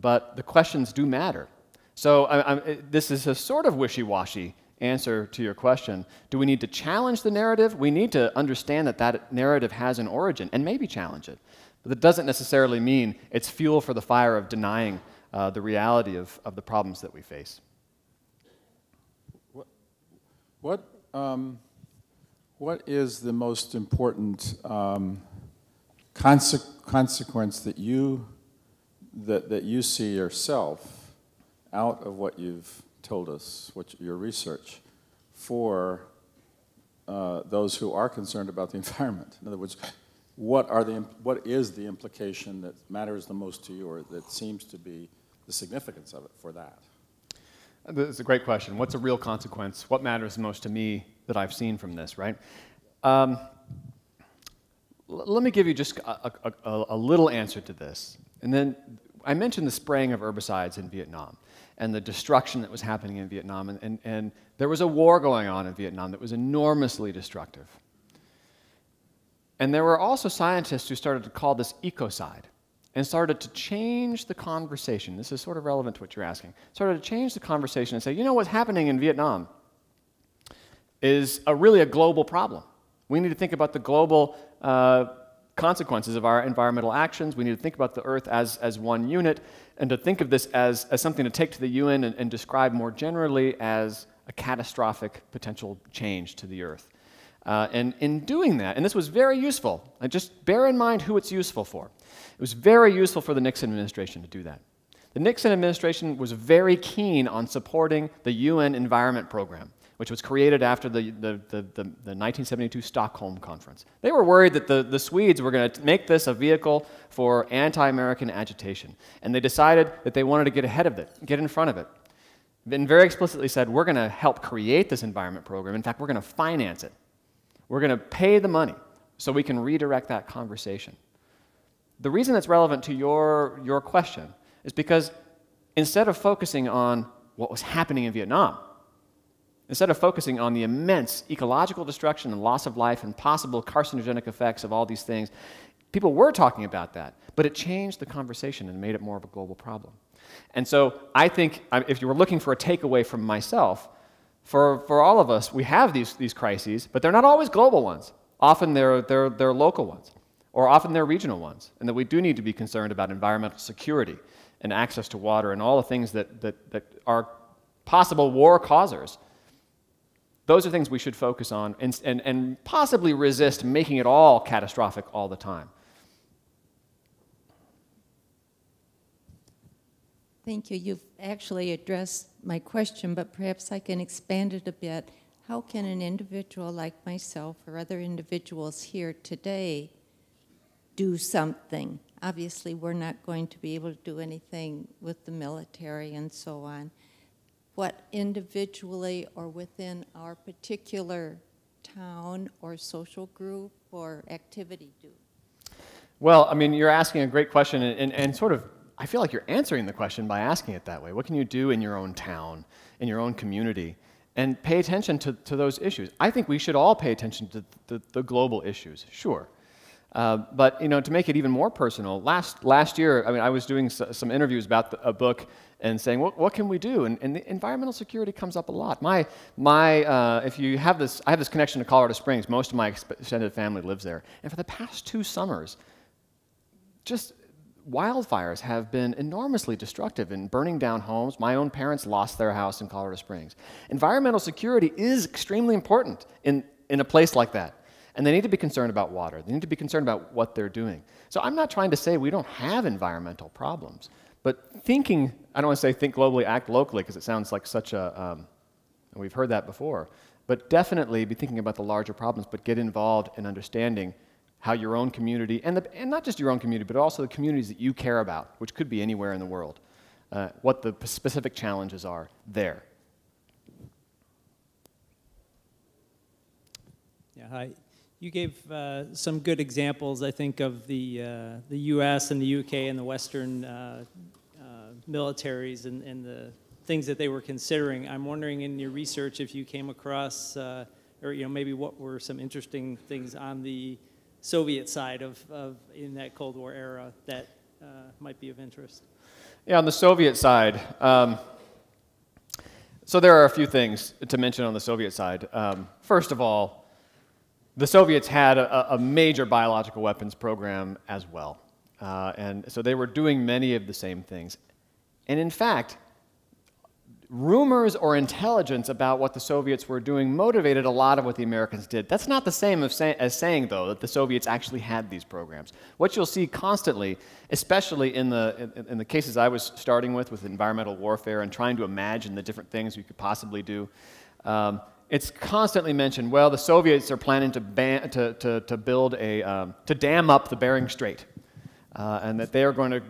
But the questions do matter. So this is a sort of wishy-washy answer to your question. Do we need to challenge the narrative? We need to understand that that narrative has an origin and maybe challenge it. But that doesn't necessarily mean it's fuel for the fire of denying the reality of the problems that we face. What is the most important consequence that you see yourself out of what you've told us, your research, for those who are concerned about the environment? In other words, what is the implication that matters the most to you, or that seems to be the significance of it for that? That's a great question. What's a real consequence? What matters most to me that I've seen from this, right? Let me give you just a little answer to this. And then I mentioned the spraying of herbicides in Vietnam and the destruction that was happening in Vietnam. And there was a war going on in Vietnam that was enormously destructive. And there were also scientists who started to call this ecocide and started to change the conversation. This is sort of relevant to what you're asking. Started to change the conversation and say, you know, what's happening in Vietnam is really a global problem. We need to think about the global consequences of our environmental actions. We need to think about the Earth as one unit, and to think of this as something to take to the UN and describe more generally as a catastrophic potential change to the Earth. And in doing that, and this was very useful, and just bear in mind who it's useful for. It was very useful for the Nixon administration to do that. The Nixon administration was very keen on supporting the UN Environment Program, which was created after the 1972 Stockholm conference. They were worried that the Swedes were going to make this a vehicle for anti-American agitation. And they decided that they wanted to get ahead of it, get in front of it. And very explicitly said, we're going to help create this environment program. In fact, we're going to finance it. We're going to pay the money so we can redirect that conversation. The reason that's relevant to your question is because instead of focusing on what was happening in Vietnam, instead of focusing on the immense ecological destruction and loss of life and possible carcinogenic effects of all these things, people were talking about that, but it changed the conversation and made it more of a global problem. And so I think if you were looking for a takeaway from myself, for all of us, we have these crises, but they're not always global ones. Often they're local ones, or often they're regional ones, and that we do need to be concerned about environmental security and access to water and all the things that are possible war causers. Those are things we should focus on and possibly resist making it all catastrophic all the time. Thank you. You've actually addressed my question, but perhaps I can expand it a bit. How can an individual like myself or other individuals here today do something? Obviously, we're not going to be able to do anything with the military and so on. What individually or within our particular town or social group or activity do? Well, I mean, you're asking a great question, and sort of, I feel like you're answering the question by asking it that way. What can you do in your own town, in your own community, and pay attention to those issues? I think we should all pay attention to the global issues, sure. But, you know, to make it even more personal, last year, I mean, I was doing some interviews about a book and saying, what can we do? And the environmental security comes up a lot. If you have this, I have this connection to Colorado Springs. Most of my extended family lives there. And for the past 2 summers, just wildfires have been enormously destructive in burning down homes. My own parents lost their house in Colorado Springs. Environmental security is extremely important in a place like that. And they need to be concerned about water. They need to be concerned about what they're doing. So I'm not trying to say we don't have environmental problems, but thinking, I don't want to say think globally, act locally, because it sounds like such a, we've heard that before, but definitely be thinking about the larger problems, but get involved in understanding how your own community, and not just your own community, but also the communities that you care about, which could be anywhere in the world, what the specific challenges are there. Yeah, hi. You gave some good examples, I think, of the U.S. and the U.K. and the Western militaries and the things that they were considering. I'm wondering, in your research, if you came across, or you know, maybe what were some interesting things on the Soviet side of in that Cold War era that might be of interest. Yeah, on the Soviet side. So there are a few things to mention on the Soviet side. First of all, the Soviets had a major biological weapons program as well. And so they were doing many of the same things. And in fact, rumors or intelligence about what the Soviets were doing motivated a lot of what the Americans did. That's not the same as saying, though, that the Soviets actually had these programs. What you'll see constantly, especially in the cases I was starting with environmental warfare and trying to imagine the different things we could possibly do, it's constantly mentioned, well, the Soviets are planning to dam up the Bering Strait, and that they are going to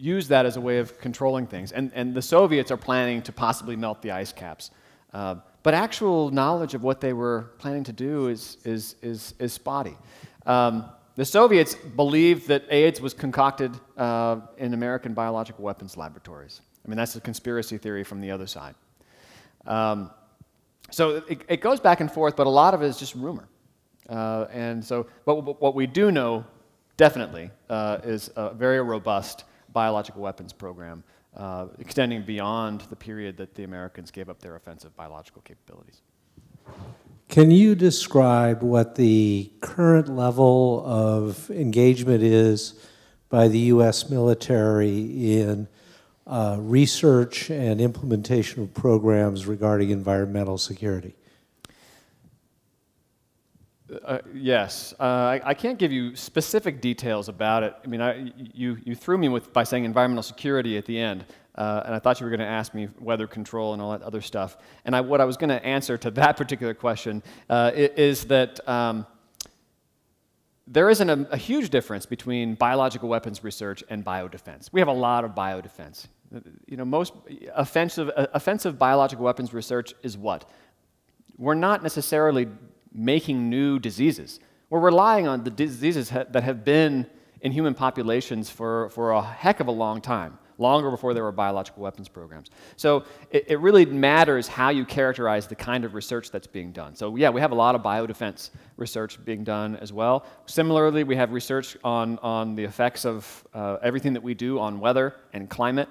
use that as a way of controlling things. And the Soviets are planning to possibly melt the ice caps. But actual knowledge of what they were planning to do is spotty. The Soviets believed that AIDS was concocted in American biological weapons laboratories. I mean, that's a conspiracy theory from the other side. So it goes back and forth, but a lot of it is just rumor. And so what we do know, definitely, is a very robust biological weapons program extending beyond the period that the Americans gave up their offensive biological capabilities. Can you describe what the current level of engagement is by the U.S. military in research and implementation of programs regarding environmental security? Yes. I can't give you specific details about it. I mean, you threw me by saying environmental security at the end, and I thought you were going to ask me weather control and all that other stuff. And what I was going to answer to that particular question is that there isn't a huge difference between biological weapons research and biodefense. We have a lot of biodefense. You know, most offensive biological weapons research is what? We're not necessarily making new diseases. We're relying on the diseases that have been in human populations for a heck of a long time, longer before there were biological weapons programs. So it really matters how you characterize the kind of research that's being done. So yeah, we have a lot of biodefense research being done as well. Similarly, we have research on the effects of everything that we do on weather and climate.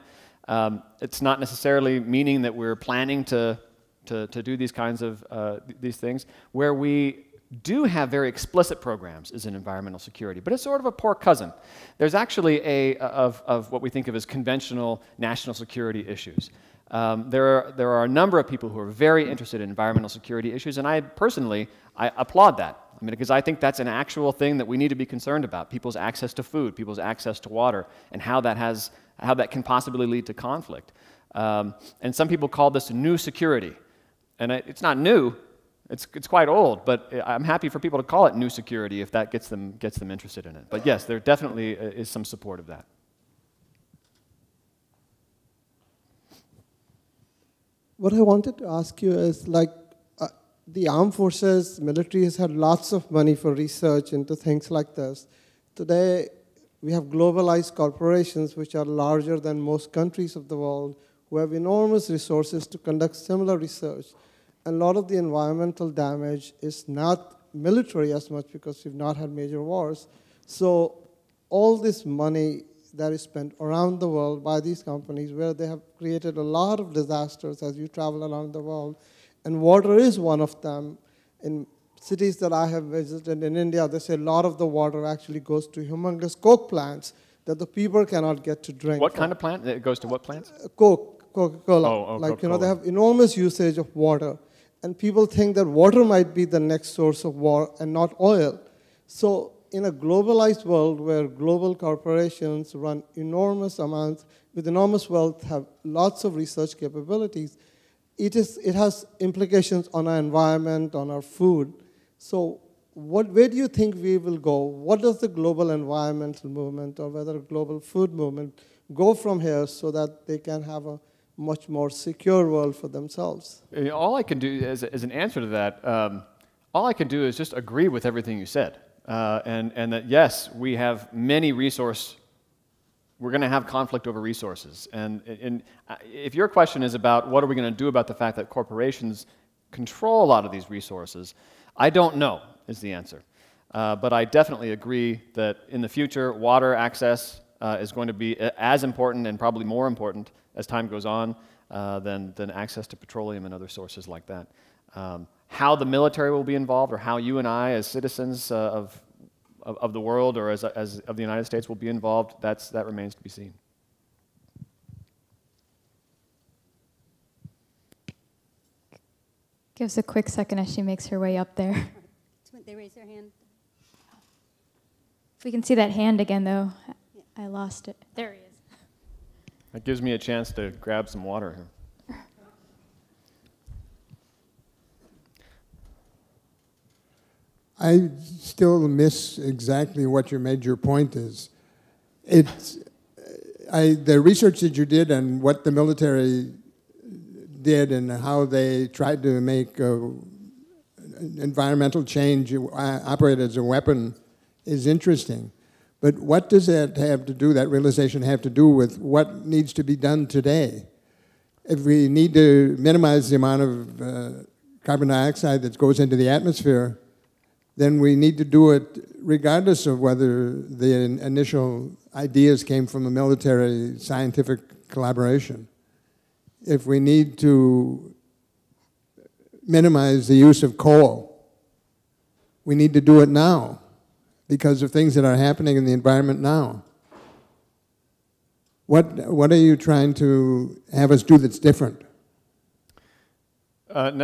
It's not necessarily meaning that we're planning to do these kinds of these things. Where we do have very explicit programs is in environmental security, but it's sort of a poor cousin. There's actually of what we think of as conventional national security issues. There are a number of people who are very interested in environmental security issues, and I personally applaud that. I mean, because I think that's an actual thing that we need to be concerned about: people's access to food, people's access to water, and how that can possibly lead to conflict. And some people call this new security. And it's not new, it's quite old, but I'm happy for people to call it new security if that gets them interested in it. But yes, there definitely is some support of that. What I wanted to ask you is, like, the armed forces, military has had lots of money for research into things like this. Today, we have globalized corporations which are larger than most countries of the world, who have enormous resources to conduct similar research. And a lot of the environmental damage is not military as much, because we've not had major wars. So all this money that is spent around the world by these companies, where they have created a lot of disasters as you travel around the world, and water is one of them. In cities that I have visited in India, they say a lot of the water actually goes to humongous Coke plants that the people cannot get to drink. What kind of plant? It goes to what plants? Coke. Coca-Cola, like, you know, they have enormous usage of water, and people think that water might be the next source of war and not oil. So in a globalized world where global corporations run enormous amounts, with enormous wealth, have lots of research capabilities, it has implications on our environment, on our food. So where do you think we will go? What does the global environmental movement, or whether global food movement, go from here so that they can have a much more secure world for themselves? All I can do as an answer to that, all I can do is just agree with everything you said. And that, yes, we have many resources. We're going to have conflict over resources. And if your question is about what are we going to do about the fact that corporations control a lot of these resources, I don't know is the answer. But I definitely agree that in the future, water access is going to be as important and probably more important as time goes on than access to petroleum and other sources like that. How the military will be involved, or how you and I as citizens of the world or as of the United States will be involved, that remains to be seen. Give us a quick second as she makes her way up there. They raise their hand. If we can see that hand again, though. I lost it. There he is. That gives me a chance to grab some water here. I still miss exactly what your major point is. The research that you did on what the military did and how they tried to make environmental change operate as a weapon is interesting. But what does that realization have to do with what needs to be done today? If we need to minimize the amount of carbon dioxide that goes into the atmosphere, then we need to do it regardless of whether the initial ideas came from a military scientific collaboration. If we need to minimize the use of coal, we need to do it now because of things that are happening in the environment now. What are you trying to have us do that's different? It's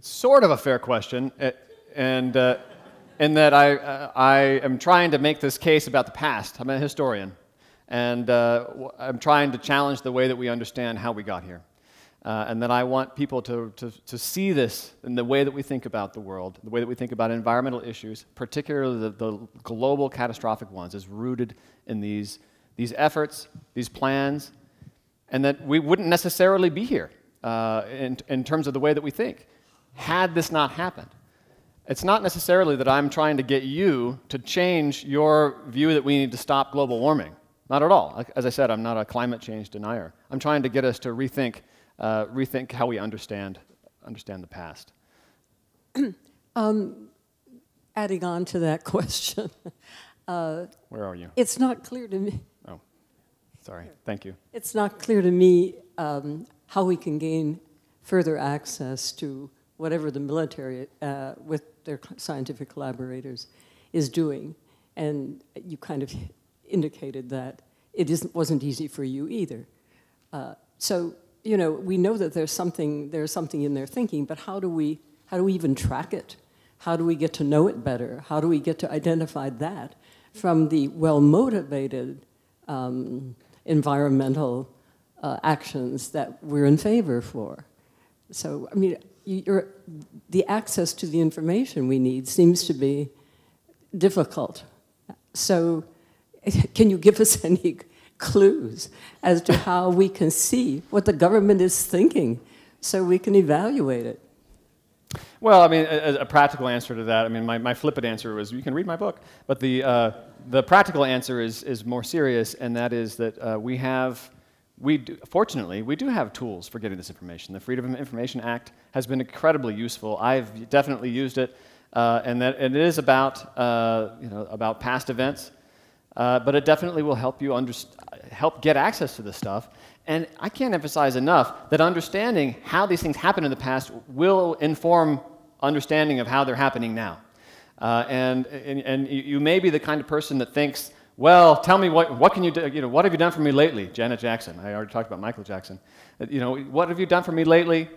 sort of a fair question, in that I am trying to make this case about the past. I'm a historian, and I'm trying to challenge the way that we understand how we got here. And that I want people to see this in the way that we think about the world, the way that we think about environmental issues, particularly the global catastrophic ones, is rooted in these efforts, these plans, and that we wouldn't necessarily be here in terms of the way that we think, had this not happened. It's not necessarily that I'm trying to get you to change your view that we need to stop global warming. Not at all. As I said, I'm not a climate change denier. I'm trying to get us to rethink how we understand the past. Adding on to that question. Where are you? It's not clear to me. Oh, sorry. Here. Thank you. It's not clear to me how we can gain further access to whatever the military, with their scientific collaborators, is doing. And you kind of indicated that it wasn't easy for you either. So, you know, we know that there's something in their thinking, but how do we even track it? How do we get to know it better? How do we get to identify that from the well-motivated environmental actions that we're in favor for? So, I mean, the access to the information we need seems to be difficult. So, can you give us any clues as to how we can see what the government is thinking so we can evaluate it? Well, I mean, a practical answer to that, I mean, my flippant answer was, you can read my book, but the practical answer is more serious, and that is that fortunately, we do have tools for getting this information. The Freedom of Information Act has been incredibly useful. I've definitely used it, and it is about, about past events. But it definitely will help you help get access to this stuff. And I can't emphasize enough that understanding how these things happened in the past will inform understanding of how they're happening now. And you may be the kind of person that thinks, well, tell me what can you do, what have you done for me lately? Janet Jackson. I already talked about Michael Jackson. What have you done for me lately?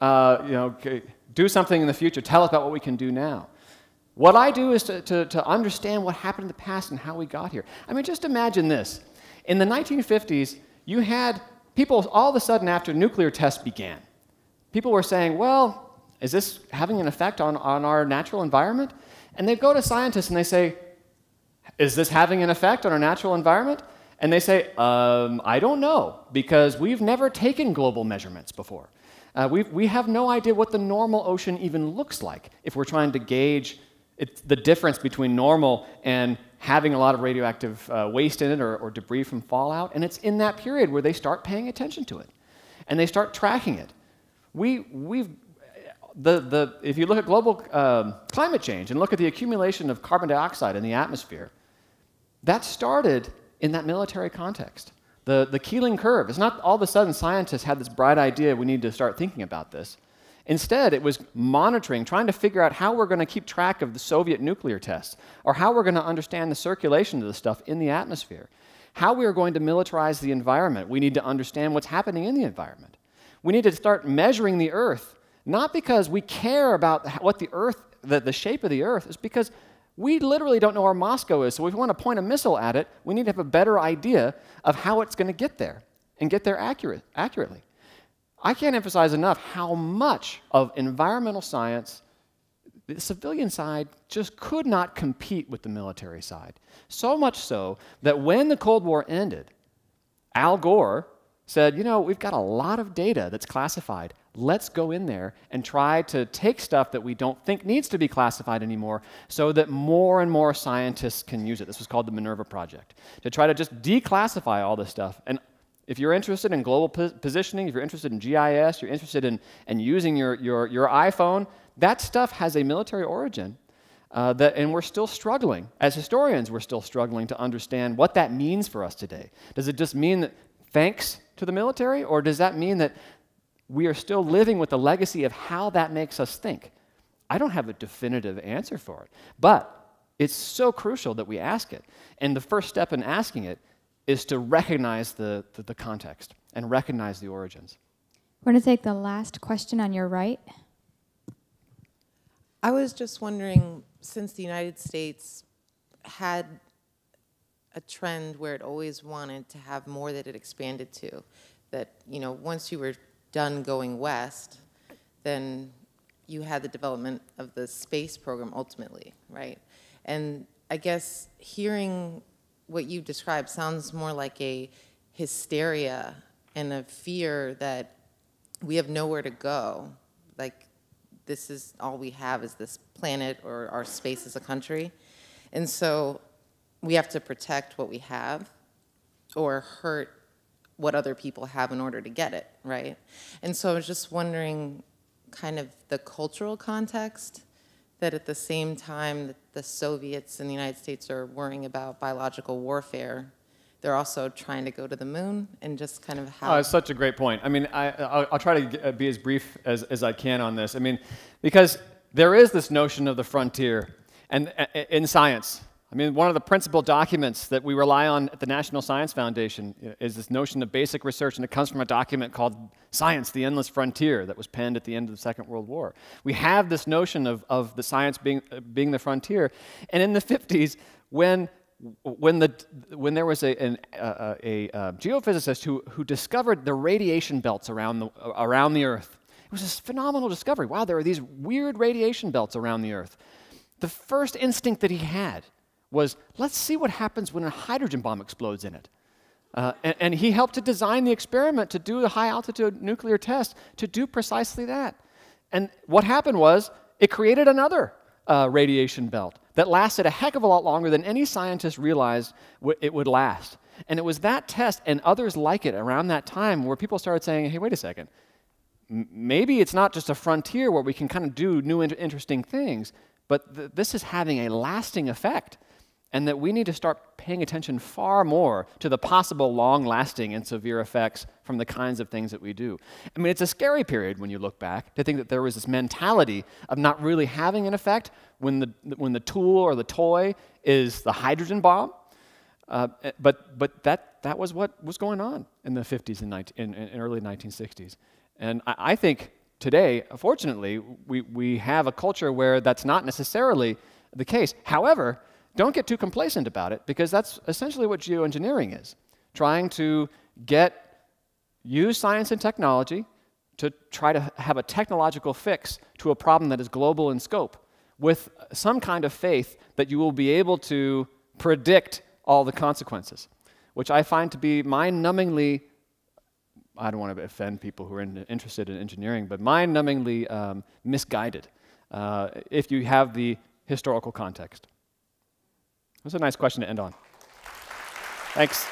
Do something in the future. Tell us about what we can do now. What I do is to understand what happened in the past and how we got here. I mean, just imagine this. In the 1950s, you had people all of a sudden after nuclear tests began. People were saying, well, is this having an effect on our natural environment? And they go to scientists and they say, is this having an effect on our natural environment? And they say, I don't know, because we've never taken global measurements before. We have no idea what the normal ocean even looks like if we're trying to gauge the difference between normal and having a lot of radioactive waste in it or debris from fallout. And it's in that period where they start paying attention to it. And they start tracking it. If you look at global climate change and look at the accumulation of carbon dioxide in the atmosphere, that started in that military context. The Keeling curve. It's not all of a sudden scientists had this bright idea, we need to start thinking about this. Instead, it was monitoring, trying to figure out how we're going to keep track of the Soviet nuclear tests, or how we're going to understand the circulation of the stuff in the atmosphere, how we are going to militarize the environment. We need to understand what's happening in the environment. We need to start measuring the Earth, not because we care about what the Earth, the shape of the Earth, is because we literally don't know where Moscow is, so if we want to point a missile at it, we need to have a better idea of how it's going to get there and get there accurately. I can't emphasize enough how much of environmental science the civilian side just could not compete with the military side. So much so that when the Cold War ended, Al Gore said, you know, we've got a lot of data that's classified. Let's go in there and try to take stuff that we don't think needs to be classified anymore so that more and more scientists can use it. This was called the Minerva Project, to try to just declassify all this stuff. And if you're interested in global positioning, if you're interested in GIS, you're interested in using your iPhone, that stuff has a military origin. And we're still struggling. As historians, we're still struggling to understand what that means for us today. Does it just mean that thanks to the military, or does that mean that we are still living with the legacy of how that makes us think? I don't have a definitive answer for it, but it's so crucial that we ask it. And the first step in asking it is to recognize the context and recognize the origins. We're going to take the last question on your right. I was just wondering, since the United States had a trend where it always wanted to have more that it expanded to, that, you know, once you were done going west, then you had the development of the space program ultimately, right? And I guess hearing what you described sounds more like a hysteria and a fear that we have nowhere to go. Like, this is all we have is this planet or our space as a country. And so we have to protect what we have or hurt what other people have in order to get it, right? And so I was just wondering kind of the cultural context, that at the same time that the Soviets and the United States are worrying about biological warfare, they're also trying to go to the moon, and just kind of how... Oh, it's such a great point. I mean, I'll try to be as brief as I can on this. I mean, because there is this notion of the frontier and in science. I mean, one of the principal documents that we rely on at the National Science Foundation is this notion of basic research, and it comes from a document called Science, the Endless Frontier, that was penned at the end of the Second World War. We have this notion of the science being the frontier, and in the 50s, when there was a geophysicist who discovered the radiation belts around the Earth, it was this phenomenal discovery. Wow, there are these weird radiation belts around the Earth. The first instinct that he had was, let's see what happens when a hydrogen bomb explodes in it. And he helped to design the experiment to do the high-altitude nuclear test to do precisely that. And what happened was, it created another radiation belt that lasted a heck of a lot longer than any scientist realized it would last. And it was that test and others like it around that time where people started saying, hey, wait a second, maybe it's not just a frontier where we can kind of do new interesting things, but this is having a lasting effect. And that we need to start paying attention far more to the possible long-lasting and severe effects from the kinds of things that we do. I mean, it's a scary period when you look back to think that there was this mentality of not really having an effect when the tool or the toy is the hydrogen bomb. But that was what was going on in the 50s and early 1960s. And I think today, fortunately, we have a culture where that's not necessarily the case. However, don't get too complacent about it, because that's essentially what geoengineering is, trying to use science and technology to try to have a technological fix to a problem that is global in scope, with some kind of faith that you will be able to predict all the consequences, which I find to be mind-numbingly, I don't want to offend people who are interested in engineering, but mind-numbingly misguided if you have the historical context. That's a nice question to end on. Thanks.